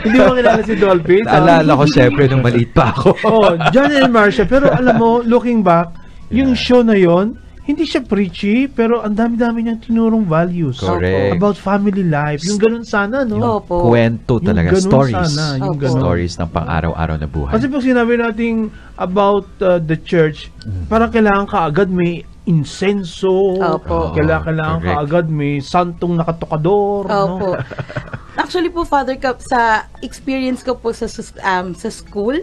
Hindi mo kilala si Dolphin? Alala ko syempre nung maliit pa ako. John and Marcia. Pero alam mo, looking back, yung show na yon, hindi siya preachy, pero ang dami-dami niyang tinurong values. Correct. About family life. Yung ganun sana, no? Opo. Kwento talaga. Stories. Sana, yung stories ng pang-araw-araw na buhay. Kasi pag sinabi natin about the church, parang kailangan ka agad may insenso. Opo. Kailangan ka agad may santong nakatokador. Opo. No? Actually po, Father Cup, sa experience ko po sa school,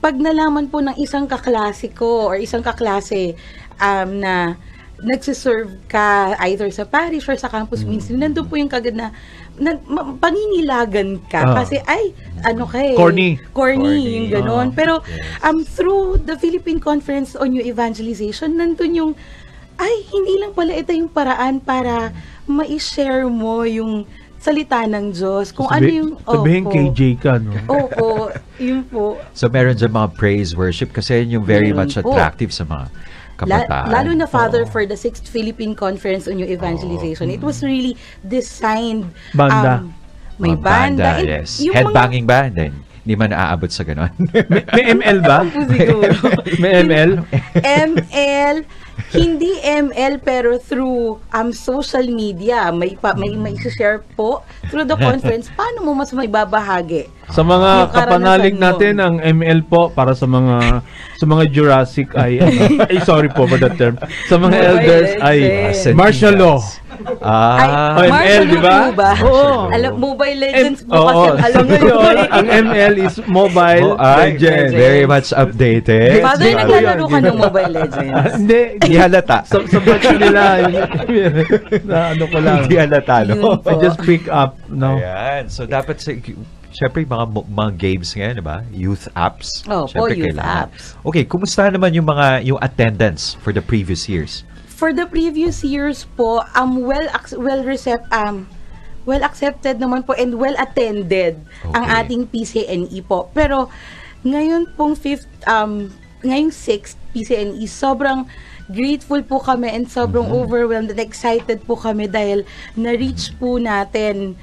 pag nalaman po ng isang kaklase ko or isang kaklase, na nagsiserve ka either sa parish or sa campus ministry, nandun po yung kagad na panginilagan ka kasi ay ano kay corny yung gano'n. Pero through the Philippine Conference on New Evangelization, nandun yung ay hindi lang pala ito yung paraan para ma-share mo yung salita ng Diyos. Kung sabihin KJ ka, no? Oo, yun po. So meron dyan mga praise worship kasi yun yung very much attractive sa mga kabataan. Lalo na, Father, for the 6th Philippine Conference on New Evangelization, it was really designed. Banda. May banda. Yes. Headbanging ba? Hindi man naaabot sa ganon. May ML ba? May ML? ML. Hindi ML, pero through social media, may share po through the conference, paano mo mas may babahagi? Sa mga kapanalig natin, ang ML po, para sa mga Jurassic ay, sorry po for that term, sa mga elders ay martial law. ML, di ba? Mobile Legends po kasi. Alam mo yun, ang ML is Mobile Legends. Very much updated. Father, naglalaro ka ng Mobile Legends? Hindi. Hindi halata. Sa batch nila, na ano ko lang. Hindi halata, no? I just pick up, no? Ayan. So, dapat, syempre, mga games ngayon, di ba? Youth apps. Syempre, youth apps. Okay, kumusta naman yung attendance for the previous years? For the previous years po, well accepted naman po and well attended ang ating PCNE po. Pero, ngayon pong 6th PCNE, sobrang grateful po kami and sobrang overwhelmed and excited po kami dahil na-reach po natin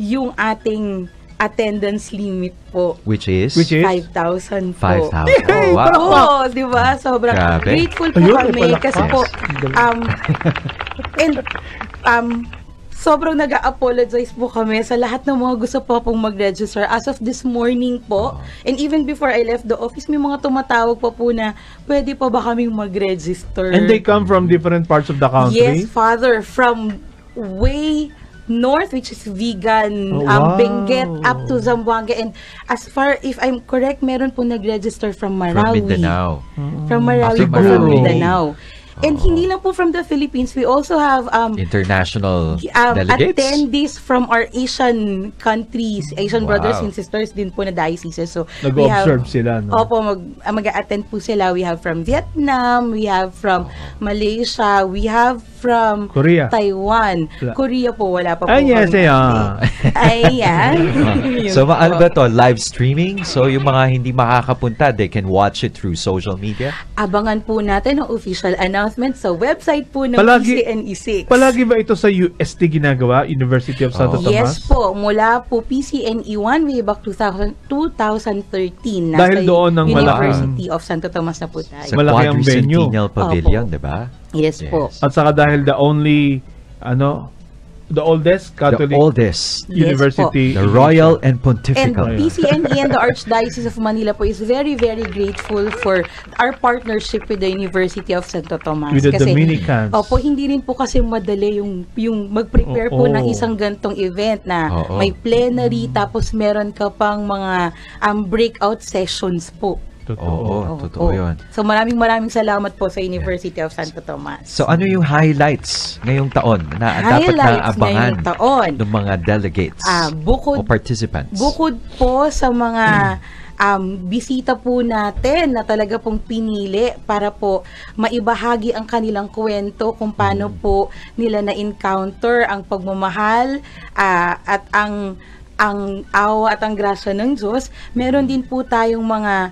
yung ating attendance limit po. Which is? 5,000 po. 5,000. Oh, wow. Oo, diba? Sobrang grabe. Grateful po kami kasi po, and, sobrang nag-a-apologize po kami sa lahat ng mga gusto po pong mag-register. As of this morning po, and even before I left the office, may mga tumatawag po na, pwede pa ba kaming mag-register? And they come from different parts of the country? Yes, Father. From way north, which is Vigan, Benguet, up to Zamboanga, and as far, if I'm correct, meron po nag-register from Marawi. From Mindanao. From Marawi po, from Mindanao. And hindi lang po from the Philippines, we also have international delegates, attendees from our Asian countries, Asian brothers and sisters din po na dioceses. So nag-observe sila, no? Opo, mag-attend po sila. We have from Vietnam, we have from Malaysia, we have from Korea. Taiwan. Korea po, wala pa po. Ayan, ayan. So, ano ba to? Live streaming? So, yung mga hindi makakapunta, they can watch it through social media? Abangan po natin ang official announcement sa website po ng PCNE6. Palagi ba ito sa UST ginagawa? University of Santo Tomas? Yes po. Mula po PCNE1 way back 2013. Dahil doon ang University of Santo Tomas na po tayo. Sa Quadricentennial Pavilion, di ba? Yes po. At saka dahil the only, ano, the oldest Catholic university. The Royal and Pontifical. And PCNE and the Archdiocese of Manila po is very, very grateful for our partnership with the University of Santo Tomas. With the Dominicans. Opo, hindi rin po kasi madali yung mag-prepare po ng isang gantong event na may plenary, tapos meron ka pang mga breakout sessions po. Totoo yun. So maraming salamat po sa University of Santo Tomas. So ano yung highlights ngayong taon na dapat naabangan ng mga delegates o participants? Bukod po sa mga bisita po natin na talaga pong pinili para po maibahagi ang kanilang kwento kung paano po nila na-encounter ang pagmamahal at ang awa at ang grasya ng Diyos. Meron din po tayong mga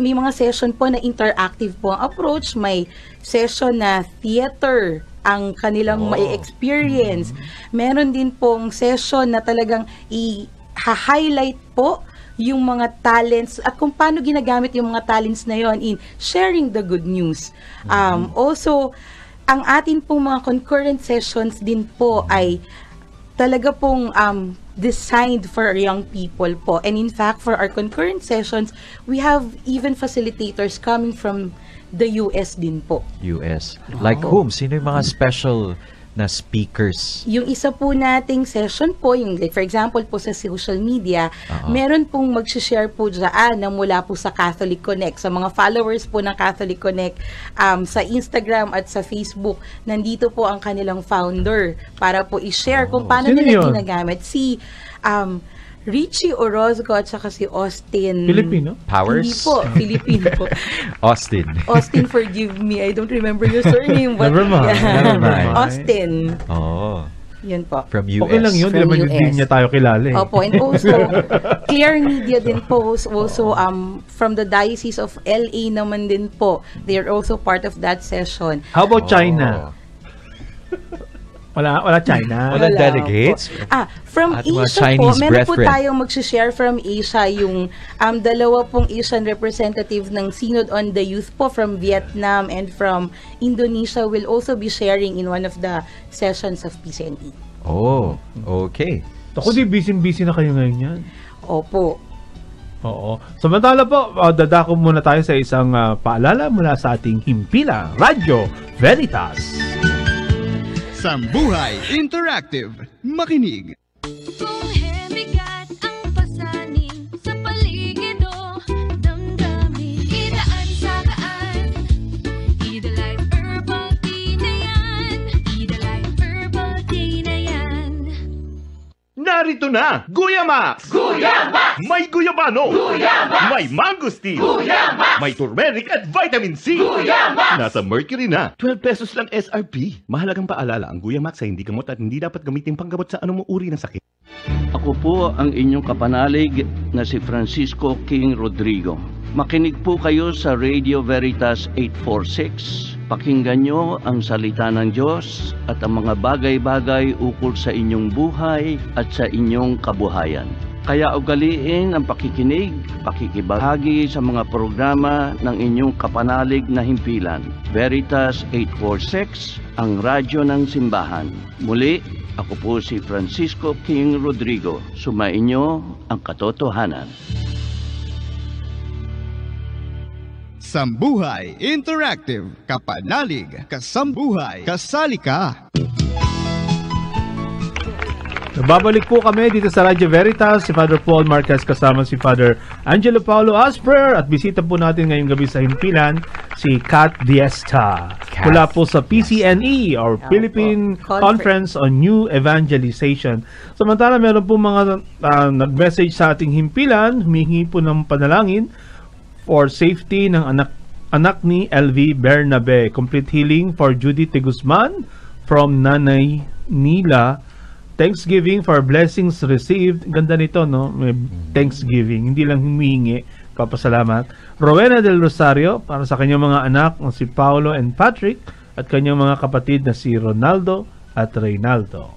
may mga session po na interactive po ang approach. May session na theater ang kanilang mai-experience. Meron din pong session na talagang i-highlight po yung mga talents at kung paano ginagamit yung mga talents na yon in sharing the good news. Also, ang atin pong mga concurrent sessions din po ay talaga pong designed for young people po. And in fact, for our concurrent sessions, we have even facilitators coming from the US din po. US. Like whom? Sino yung mga special na speakers? Yung isa po nating session po, yung, like, for example po sa social media, meron pong mag-share po dyan na mula po sa Catholic Connect. Sa mga followers po ng Catholic Connect, sa Instagram at sa Facebook, nandito po ang kanilang founder para po i-share kung paano nila ginagamit. Si Richie Orozco at saka si Austin. Filipino? Powers? Hindi po. Filipino po. Austin. Austin, forgive me. I don't remember your surname. But Never mind. Austin. Yun po. From US. Okay lang yun. Hindi niya tayo kilala. Opo. And also, Clear Media din po. Also, from the Diocese of LA naman din po. They are also part of that session. How about China? Wala China. Wala delegates. From Asia po, meron po tayong mag-share from Asia, yung dalawa pong Asian representative ng Synod on the Youth po from Vietnam and from Indonesia will also be sharing in one of the sessions of PCNE. Oh, okay. Ako di busy na kayo ngayon yan. Opo. Oo. Samantala po, dadako muna tayo sa isang paalala mula sa ating Himpila Radyo Veritas. Sambuhay Interactive. Makinig. Narito na! Guyamax! Guyamax! May guyabano! Guyamax! May mangosteen! Guyamax! May turmeric at vitamin C! Guyamax! Nasa mercury na! 12 pesos lang SRP! Mahalagang paalala, ang Guyamax ay hindi gamot at hindi dapat gamitin panggamot sa anumang uri ng sakit. Ako po ang inyong kapanalig na si Francisco King Rodrigo. Makinig po kayo sa Radio Veritas 846. Pakinggan nyo ang salita ng Diyos at ang mga bagay-bagay ukol sa inyong buhay at sa inyong kabuhayan. Kaya ugaliin ang pakikinig, pakikibahagi sa mga programa ng inyong kapanalig na himpilan. Veritas 846, ang radyo ng simbahan. Muli, ako po si Francisco King Rodrigo. Sumainyo ang katotohanan. Sambuhay Interactive, kapanalig, kasambuhay, kasali ka! Babalik po kami dito sa Radyo Veritas, si Father Paul Marquez kasama si Father Angelo Paolo Speer at bisita po natin ngayong gabi sa himpilan si Kat Diesta mula po sa PCNE or Philippine Conference on New Evangelization. Samantala meron po mga nag-message sa ating himpilan, humihingi po ng panalangin for safety ng anak ni LV Bernabe, complete healing for Judy T. Guzman from Nanay Nila. Thanksgiving for blessings received. Ganda nito, no? May Thanksgiving. Hindi lang humihingi. Papasalamat. Rowena del Rosario, para sa kanyang mga anak na si Paolo and Patrick at kanyang mga kapatid na si Ronaldo at Reynaldo.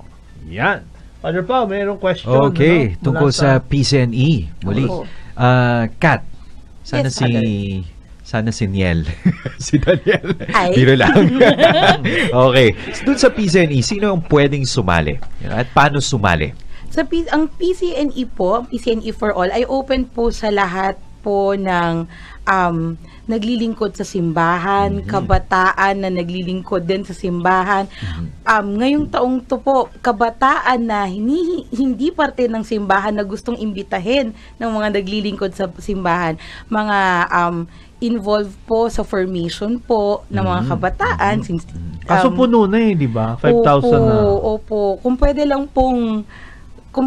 Yan. Father Pao, mayroong question. Okay. No? Tungkol sa PCNE. Muli. Kat, sana yes, si... Father. Sana si Niel. Si Daniel. Dito lang. Okay. Doon sa PCNE, sino ang pwedeng sumali? At paano sumali? Sa ang PCNE po, PCNE for all, ay open po sa lahat po ng naglilingkod sa simbahan, kabataan na naglilingkod din sa simbahan. Ngayong taong to po, kabataan na hindi parte ng simbahan na gustong imbitahin ng mga naglilingkod sa simbahan. Mga involved po sa formation po ng mga kabataan. Since, kaso puno na eh, di ba? 5,000 na. Opo. Kung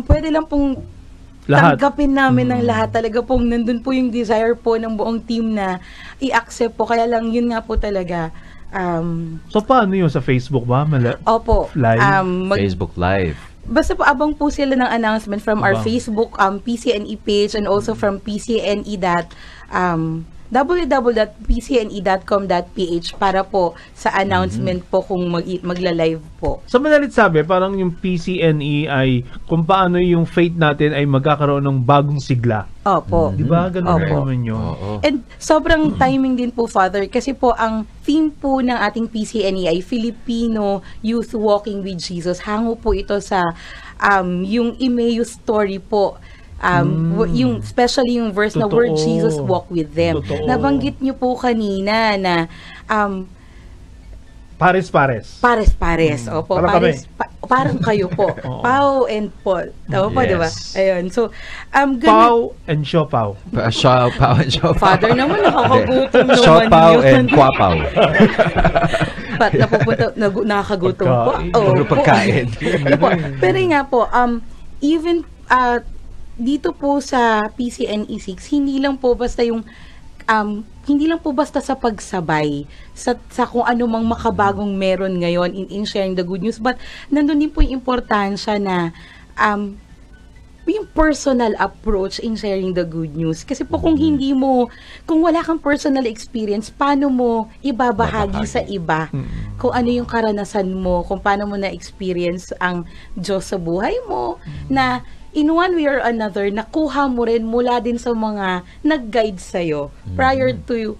pwede lang pong lahat. Tanggapin namin ng lahat. Talaga pong nandun po yung desire po ng buong team na i-accept po. Kaya lang yun nga po talaga. So paano yun? Sa Facebook ba? Opo. Live? Facebook Live. Basta po abang po sila ng announcement from our Facebook PCNE page and also from www.pcne.com.ph para po sa announcement po kung magla-live po. Sa manalit sabi, parang yung PCNE ay kung paano yung faith natin ay magkakaroon ng bagong sigla. Opo. Diba? Ganun naman yun. And sobrang timing din po, Father, kasi po ang theme po ng ating PCNE ay Filipino Youth Walking with Jesus. Hango po ito sa yung Emmaus story po. Yung especially yung verse na word Jesus walk with them. Totoo. Nabanggit niyo po kanina na pares-pares. Opo, parang kayo po. Pao and Paul. Tama po, di ba? Ayun. So, Pao and Siopao. Pao and Siopao. Father naman, nakakagutom naman. Siopao and Kwapao. But nakakagutom po. Puro pagkain. Pero nga po, even dito po sa PCNE 6, hindi lang po basta sa pagsabay sa kung ano mang makabagong meron ngayon in sharing the good news, but nandun din po yung importansya na yung personal approach in sharing the good news. Kasi po kung wala kang personal experience, paano mo ibabahagi sa iba kung ano yung karanasan mo, kung paano mo na-experience ang Diyos sa buhay mo, na in one way or another, nakuha mo rin mula din sa mga nag-guide sa'yo prior to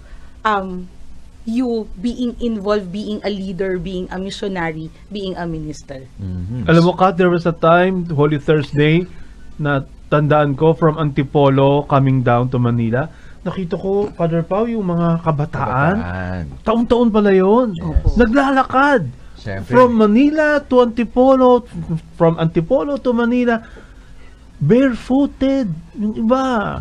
you being involved, being a leader, being a missionary, being a minister. Alam mo, Kat, there was a time, Holy Thursday, na tandaan ko from Antipolo coming down to Manila, nakita ko, Father Pao, yung mga kabataan. Taon-taon pala yun. Yes. Naglalakad. Siyempre. From Manila to Antipolo, from Antipolo to Manila, barefooted, yung iba.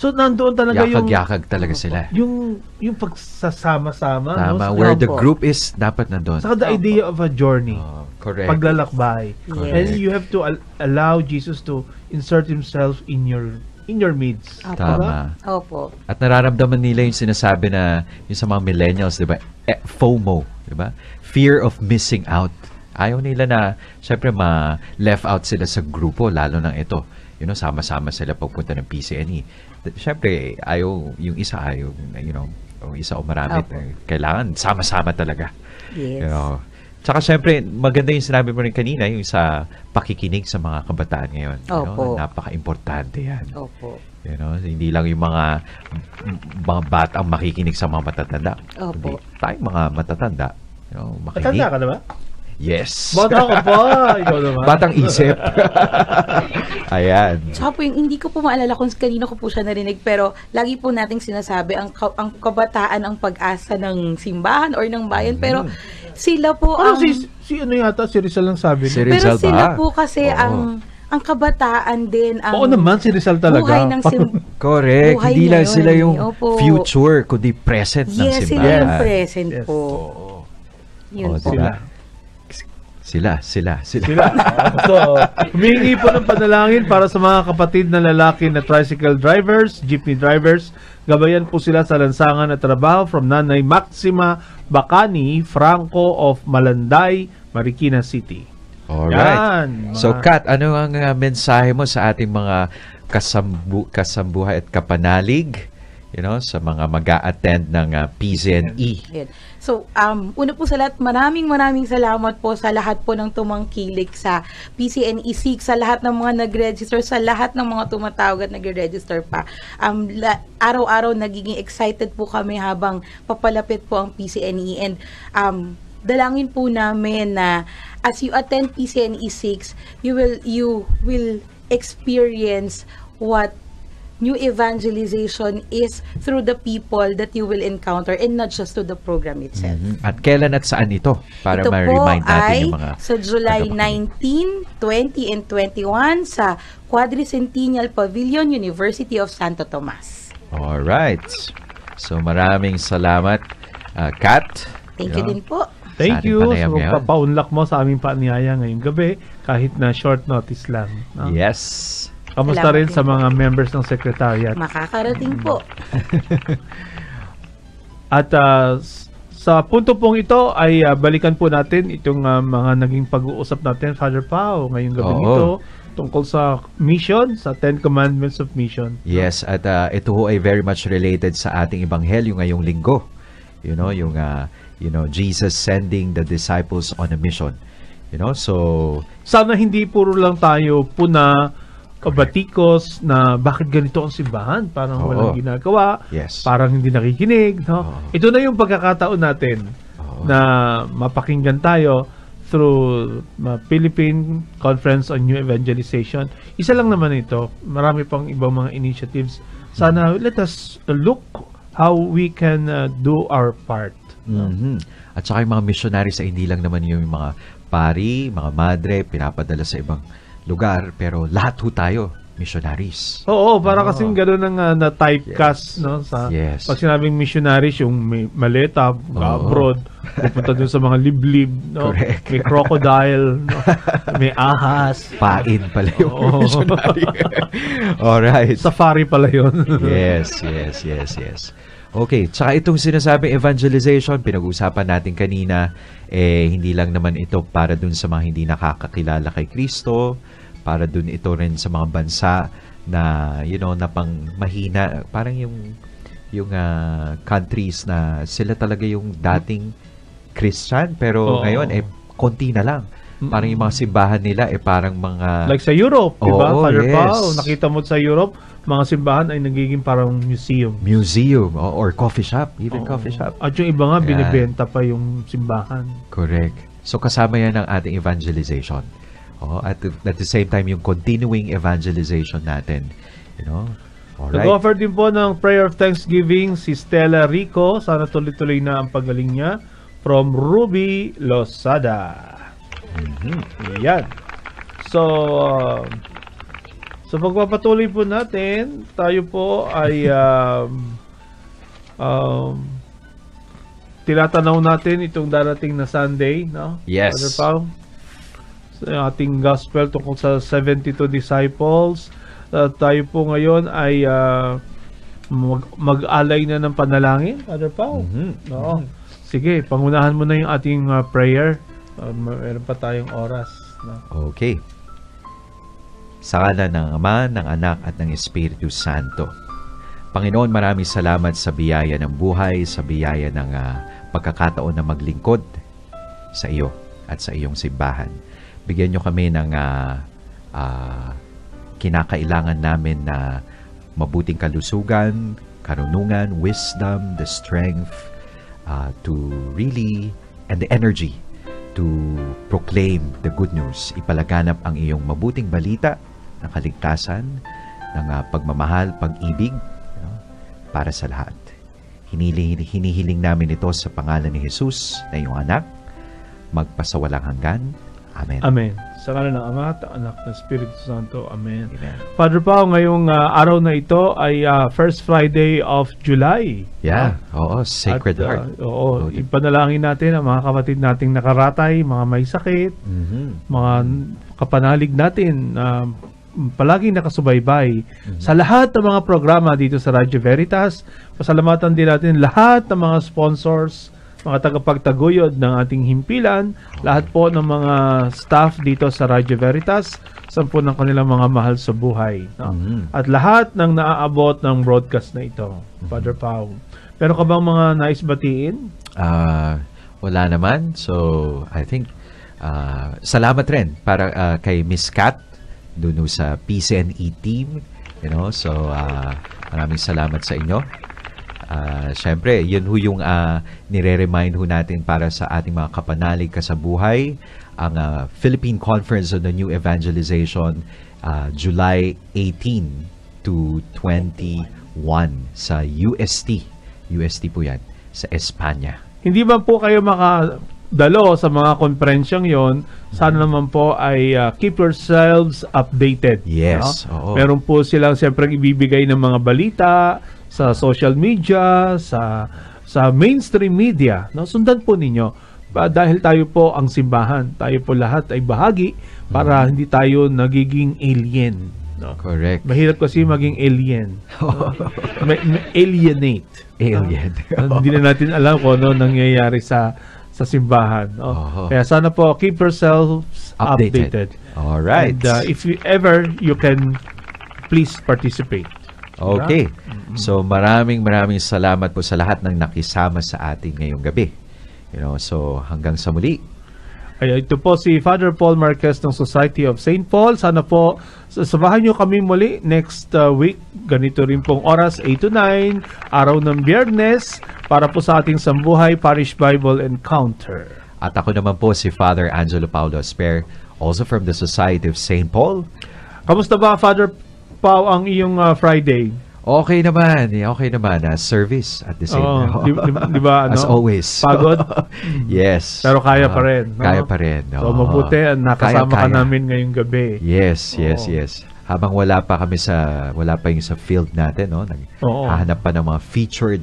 So nandoon talaga yakag talaga sila. Yung pagsasama-sama, no? Where the group is, dapat nandoon. So the idea of a journey. Correct. Paglalakbay. Correct. And you have to allow Jesus to insert himself in your midst. Tama. Opo. At nararamdaman nila yung sinasabi na yung sa mga millennials, 'di ba? FOMO, 'di ba? Fear of missing out. Ayaw nila na, syempre, ma-left out sila sa grupo, lalo ng ito. You know, sama-sama sila pagpunta ng PCNE. Syempre, ayaw, yung isa ayaw, you know, o isa o marami. Kailangan, sama-sama talaga. Yes. You know. Tsaka syempre, maganda yung sinabi mo rin kanina, yung sa pakikinig sa mga kabataan ngayon. Opo. You know, napaka-importante yan. Opo. You know, hindi lang yung mga batang makikinig sa mga matatanda. Opo. Tayong mga matatanda. You know, makikinig. Matanda ka na ba? Yes. Bata ka pa. Ikaw naman. Batang isip. Ayan. Tsaka po, hindi ko po maalala kung kanino ko po siya narinig, pero lagi po nating sinasabi, ang kabataan ang pag-asa ng simbahan or ng bayan, pero sila po ang... Si ano yata, si Rizal lang sabi. Si Rizal pero sila ba? Po kasi ang kabataan din ang oo naman, si Rizal talaga. Buhay ng simbahan. Correct. Buhay hindi lang sila yung future, kundi present ng simbahan. Yes, sila yung present po. Yun po. Sila. So, humingi po ng panalangin para sa mga kapatid na lalaki na tricycle drivers, jeepney drivers. Gabayan po sila sa lansangan na trabaho from Nanay Maxima Bacani, Franco of Malanday, Marikina City. Alright. Yan. So, Kat, ano ang mensahe mo sa ating mga kasambuhay at kapanalig? You know, sa mga mag-a-attend ng PZNE. So, una po sa lahat, maraming salamat po sa lahat po ng tumangkilik sa PCNE6, sa lahat ng mga nag-register, sa lahat ng mga tumatawag at nag-register pa. Araw-araw nagiging excited po kami habang papalapit po ang PCNE, and dalangin po namin na as you attend PCNE6, you will experience what new evangelization is through the people that you will encounter and not just to the program itself. At kailan at saan ito? Para ma-remind natin yung mga... Ito po ay sa July 19, 20, and 21 sa Quadricentennial Pavilion, University of Santo Tomas. Alright. So maraming salamat, Kat. Thank you din po. Thank you. So, papaunlak mo sa aming paanyaya ngayong gabi kahit na short notice lang. Yes. Kamusta rin sa mga members ng Secretariat? Makakarating po. At sa punto pong ito ay balikan po natin itong mga naging pag-uusap natin, Father Pao, ngayong gabi nito tungkol sa mission, sa Ten Commandments of Mission. Yes, at ito ho ay very much related sa ating ebanghelyo ngayong linggo. You know, yung Jesus sending the disciples on a mission. You know, so sana hindi puro lang tayo puna kabatikos na bakit ganito ang simbahan, parang walang ginagawa, parang hindi nakikinig, no? Ito na yung pagkakataon natin na mapakinggan tayo through Philippine Conference on New Evangelization. Isa lang naman ito, marami pang ibang mga initiatives. Sana let us look how we can do our part. At saka yung mga missionaries ay hindi lang naman yung mga pari, mga madre, pinapadala sa ibang lugar, pero lahat ho tayo missionaries. Oo, para kasing gano'n ang na-typecast, no? Pag sinabing missionaries, yung may maleta, abroad, pupunta dun sa mga liblib, no? May crocodile, no? May ahas. Pain pala yung missionary. Alright. Safari pala yun. Yes. Okay, tsaka itong sinasabi evangelization, pinag-usapan natin kanina, hindi lang naman ito para dun sa mga hindi nakakakilala kay Kristo, para dun ito rin sa mga bansa na, you know, na pang mahina, parang yung countries na sila talaga yung dating Christian, pero ngayon, konti na lang. Parang yung mga simbahan nila, parang mga... Like sa Europe, diba? Father Paul, nakita mo sa Europe, mga simbahan ay nagiging parang museum. Museum, or coffee shop, even coffee shop. At yung iba nga, binibenta pa yung simbahan. Correct. So, kasama yan ang ating evangelization. At the same time, yung continuing evangelization natin. You know? Alright. Nag-offer din po ng prayer of thanksgiving si Stella Rico. Sana tuloy-tuloy na ang pagaling niya. From Ruby Losada. Yan. So, so pagpapatuloy po natin, tayo po ay tinatanaw natin itong darating na Sunday, no? Yes. Father Pao, ating gospel tungkol sa 72 disciples. Tayo po ngayon ay mag-alay na ng panalangin, Father Pao. Sige, pangunahan mo na yung ating prayer. Meron pa tayong oras. No? Okay. Sa ngalan ng Ama, ng Anak, at ng Espiritu Santo. Panginoon, maraming salamat sa biyaya ng buhay, sa biyaya ng pagkakataon na maglingkod sa iyo at sa iyong simbahan. Bigyan nyo kami ng kinakailangan namin na mabuting kalusugan, karunungan, wisdom, the strength to really, and the energy to proclaim the good news. Ipalaganap ang iyong mabuting balita ng kaligtasan, ng pagmamahal, pag-ibig, you know, para sa lahat. Hinihiling namin ito sa pangalan ni Jesus na iyong anak, magpasawalang hanggan. Amen. Amen. Sa ngalan ng Ama, Anak, ng Espiritu Santo. Amen. Amen. Father Pao, ngayong araw na ito ay First Friday of July. Yeah. Oo, Sacred Heart. Oo. Ipanalangin natin ang mga kapatid nating nakaratay, mga may sakit, mga kapanalig natin palaging nakasubaybay sa lahat ng mga programa dito sa Radyo Veritas. Pasalamatan din natin lahat ng mga sponsors, mga tagapagtaguyod ng ating himpilan, lahat po ng mga staff dito sa Radyo Veritas, sampu ng kanilang mga mahal sa buhay. No? At lahat ng naaabot ng broadcast na ito, Father Pao. Pero ka bang mga nais batiin? Wala naman. So, I think, salamat rin para kay Miss Kat, dun sa PCNE team. You know? So, maraming salamat sa inyo. Siyempre, yun ho yung nire-remind ho natin para sa ating mga kapanalig kasabuhay, ang Philippine Conference on the New Evangelization, July 18 to 21 sa UST. UST po yan, sa Espanya. Hindi ba po kayo makadalo sa mga konferensyang yon? Sana naman po ay keep yourselves updated. Yes. No? Meron po silang siyempre ibibigay ng mga balita sa social media, sa mainstream media, no? Sundan po ninyo. Dahil tayo po ang simbahan, tayo po lahat ay bahagi para hindi tayo nagiging alien. No? Correct. Mahirap kasi maging alien. Alienate. Alien. Hindi na natin alam kung ano nangyayari sa simbahan. No? Kaya sana po, keep yourselves updated. Alright. And if you ever, you can please participate. Okay. So maraming salamat po sa lahat ng nakisama sa atin ngayong gabi. You know, so hanggang sa muli. Ay, ito po si Father Paul Marquez ng Society of St. Paul. Sana po samahan niyo kami muli next week. Ganito rin pong oras, 8 to 9, araw ng Biyernes, para po sa ating Sambuhay Parish Bible Encounter. At ako naman po si Father Angelo Paolo Speer, also from the Society of St. Paul. Kamusta ba, Father Pao, ang iyong Friday? Okay naman. Service at the same time. Diba, as always. Pagod? Yes. Pero kaya pa rin. No? Kaya pa rin. So mabuti, nakasama ka namin ngayong gabi. Yes. Habang wala pa yung sa field natin, no? Hahanap pa ng mga featured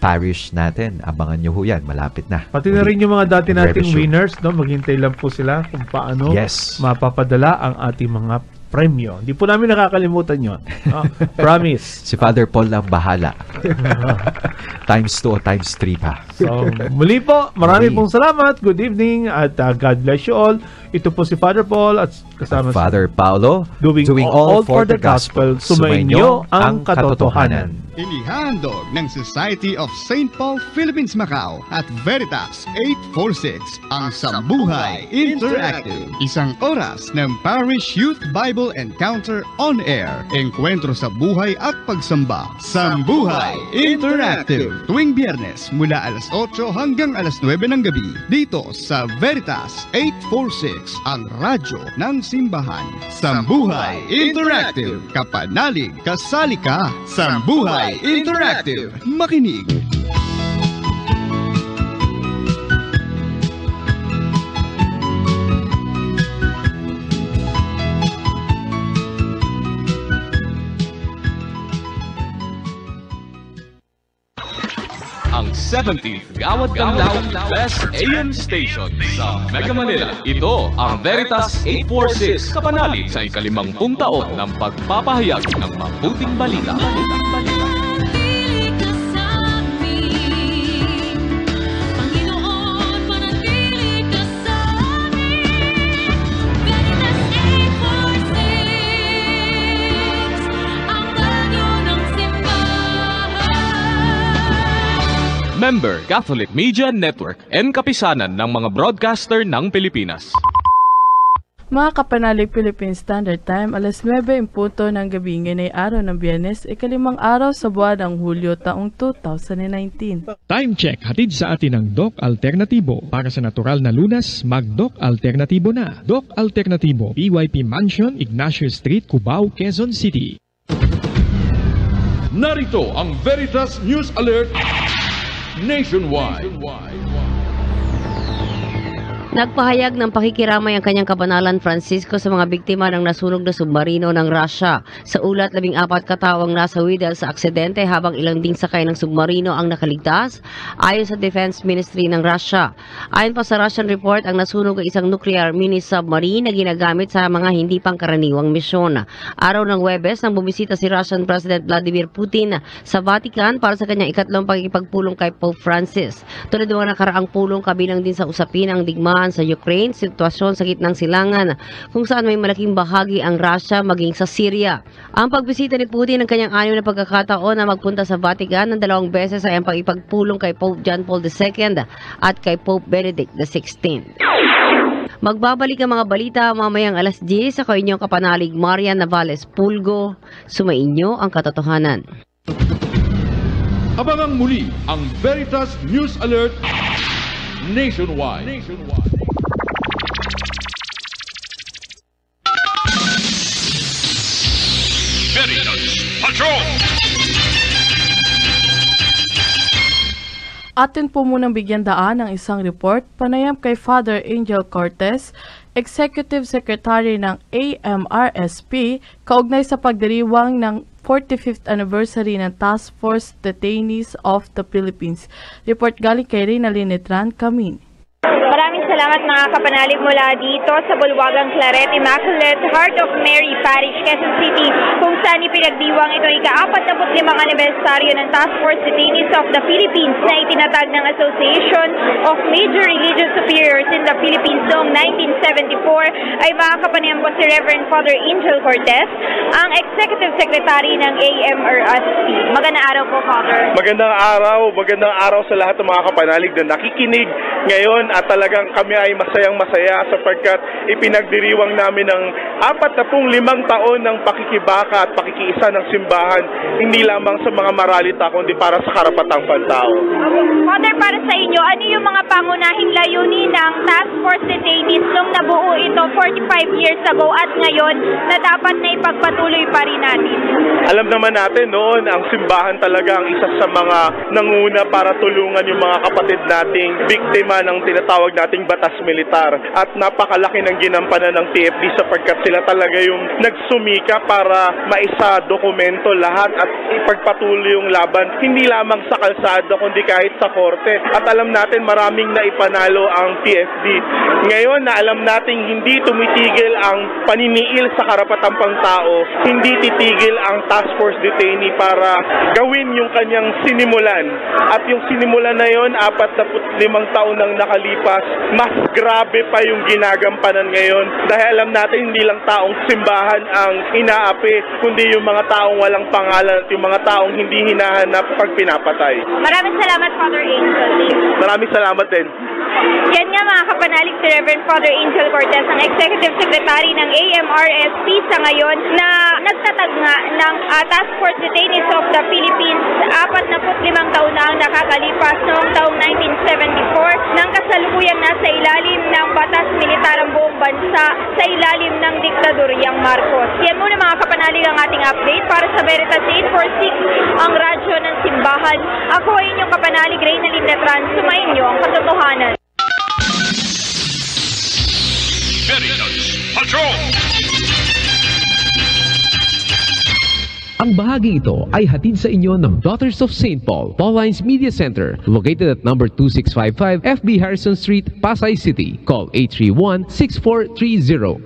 parish natin. Abangan nyo ho yan. Malapit na. Pati na rin yung mga dati nating winners. No? Maghintay lang po sila kung paano mapapadala ang ating mga premyo. Hindi po namin nakakalimutan yun. Oh, promise. Si Father Paul ang bahala. times 2 o times 3 pa. So, muli po, marami pong salamat. Good evening at God bless you all. Ito po si Father Paul at kasama si Father Paolo, doing all for the gospel. Sumainyo ang katotohanan. Inihandog ng Society of St. Paul Philippines Macau at Veritas 846 ang Sambuhay Interactive. Isang oras ng Parish Youth Bible Encounter on Air. Enkwentro sa buhay at pagsamba. Sambuhay Interactive. Tuwing Biyernes mula alas 8 hanggang alas 9 ng gabi. Dito sa Veritas 846, ang radyo ng simbahan. Sambuhay Interactive. Kapanalig, kasali ka. Sambuhay Interactive. Makinig. Ang 17th Gawad Kanlaon Best AM Station sa Mega Manila. Ito ang Veritas 846, kapanalig sa ika-50 taon ng pagpapahayag ng mabuting balita. Member, Catholic Media Network, and kapisanan ng mga broadcaster ng Pilipinas. Mga kapanalig Philippine Standard Time, alas 9:00 ng gabi ngayon ay araw ng Biyernes, ikalimang araw sa buwan ng Hulyo taong 2019. Time check, hatid sa atin ng Doc Alternatibo. Para sa natural na lunas, mag-Doc Alternatibo na. Doc Alternatibo, PYP Mansion, Ignacio Street, Cubao, Quezon City. Narito ang Veritas News Alert Nationwide. Nagpahayag ng pakikiramay ang kanyang kabanalan Francisco sa mga biktima ng nasunog na submarino ng Russia. Sa ulat, 14 katawang nasawi dahil sa aksidente habang ilang ding sakay ng submarino ang nakaligtas ayon sa Defense Ministry ng Russia. Ayon pa sa Russian report, ang nasunog ay isang nuclear mini-submarine na ginagamit sa mga hindi pangkaraniwang misyon. Araw ng Huwebes nang bumisita si Russian President Vladimir Putin sa Vatican para sa kanyang 3th pagkikipagpulong kay Pope Francis. Tulad ng nakaraang pulong, kabilang din sa usapin ang digmaan sa Ukraine, sitwasyon sa gitnang silangan kung saan may malaking bahagi ang Russia maging sa Syria. Ang pagbisita ni Putin ng kanyang 6 na pagkakataon na magpunta sa Vatican ng 2 beses ay ang pagipagpulong kay Pope John Paul II at kay Pope Benedict XVI. Magbabalik ang mga balita mamayang alas 10 sa kanyang kapanalig Marian Navales Pulgo. Sumainyo ang katotohanan. Abangang muli ang Veritas News Alert Nationwide. Atin po munang bigyan daan ng isang report panayam kay Father Angel Cortez, Executive Secretary ng AMRSP, kaugnay sa pagdiriwang ng 45th anniversary ng Task Force Detainees of the Philippines. Report galing kay Reynalin Letran, Kamin. Maraming salamat mga kapanalig mula dito sa Bulwagang Claret, Immaculate Heart of Mary Parish, Quezon City, kung saan ipinagdiwang ito ika-45 anibersaryo ng Task Force Detainees of the Philippines na itinatag ng Association of Major Religious Superiors in the Philippines noong 1974 ay makakapanayam po si Reverend Father Angel Cortez, ang Executive Secretary ng AMRSP. Magandang araw po, Father. Magandang araw sa lahat ng mga kapanalig na nakikinig ngayon. At talagang kami ay masayang-masaya sapagkat ipinagdiriwang namin ng 45 taon ng pakikibaka at pakikiisa ng simbahan, hindi lamang sa mga maralita kundi para sa karapatang pantao. Father, para sa inyo, ano yung mga pangunahing layunin ng Task Force Detainees nung nabuo ito 45 years ago at ngayon na dapat na ipagpatuloy pa rin natin? Alam naman natin noon, ang simbahan talaga ang isa sa mga nanguna para tulungan yung mga kapatid nating biktima ng tinatawag nating batas militar, at napakalaki ng ginampanan ng TFD sapagkat sila talaga yung nagsumika para maisa dokumento lahat at ipagpatuloy yung laban hindi lamang sa kalsada kundi kahit sa korte, at alam natin maraming naipanalo ang TFD. Ngayon na alam natin hindi tumitigil ang paniniil sa karapatang pangtao, hindi titigil ang Task Force Detainee para gawin yung kanyang sinimulan, at yung sinimulan na yon 45 taon ng nakalipas, mas grabe pa yung ginagampanan ngayon dahil alam natin hindi lang taong simbahan ang inaapi kundi yung mga taong walang pangalan at yung mga taong hindi hinahanap pag pinapatay. Maraming salamat, Father Angel. Maraming salamat din. Yan nga mga kapanalig, si Reverend Father Angel Cortez, ang Executive Secretary ng AMRSP sa ngayon na nagtatag nga ng Task Force Detainees of the Philippines. 45 taon na ang nakakalipas noong taong 1974 nang kasalukuyang nasa ilalim ng batas militar ang buong bansa sa ilalim ng diktadoryang Marcos. Yan muna mga kapanalig ang ating update para sa Veritas 846, ang radyo ng simbahan. Ako ay inyong kapanalig Reynalin Letran, sumayin niyo ang katotohanan. Ang bahagi ito ay hatid sa inyo ng Daughters of St. Paul, Pauline's Media Center, located at number 2655 FB Harrison Street, Pasay City. Call 831-6430.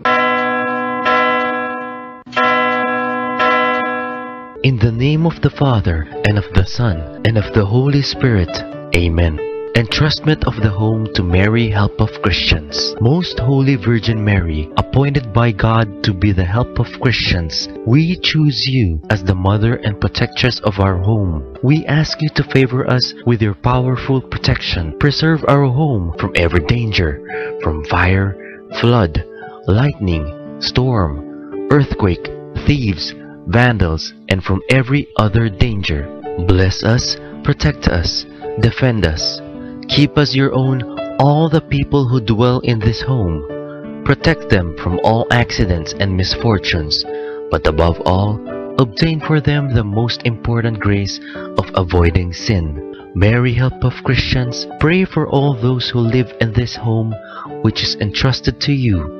In the name of the Father, and of the Son, and of the Holy Spirit. Amen. Entrustment of the home to Mary, help of Christians. Most Holy Virgin Mary, appointed by God to be the help of Christians, we choose you as the mother and protectress of our home. We ask you to favor us with your powerful protection. Preserve our home from every danger, from fire, flood, lightning, storm, earthquake, thieves, vandals, and from every other danger. Bless us, protect us, defend us. Keep us your own, all the people who dwell in this home. Protect them from all accidents and misfortunes, but above all, obtain for them the most important grace of avoiding sin. Mary, help of Christians, pray for all those who live in this home which is entrusted to you,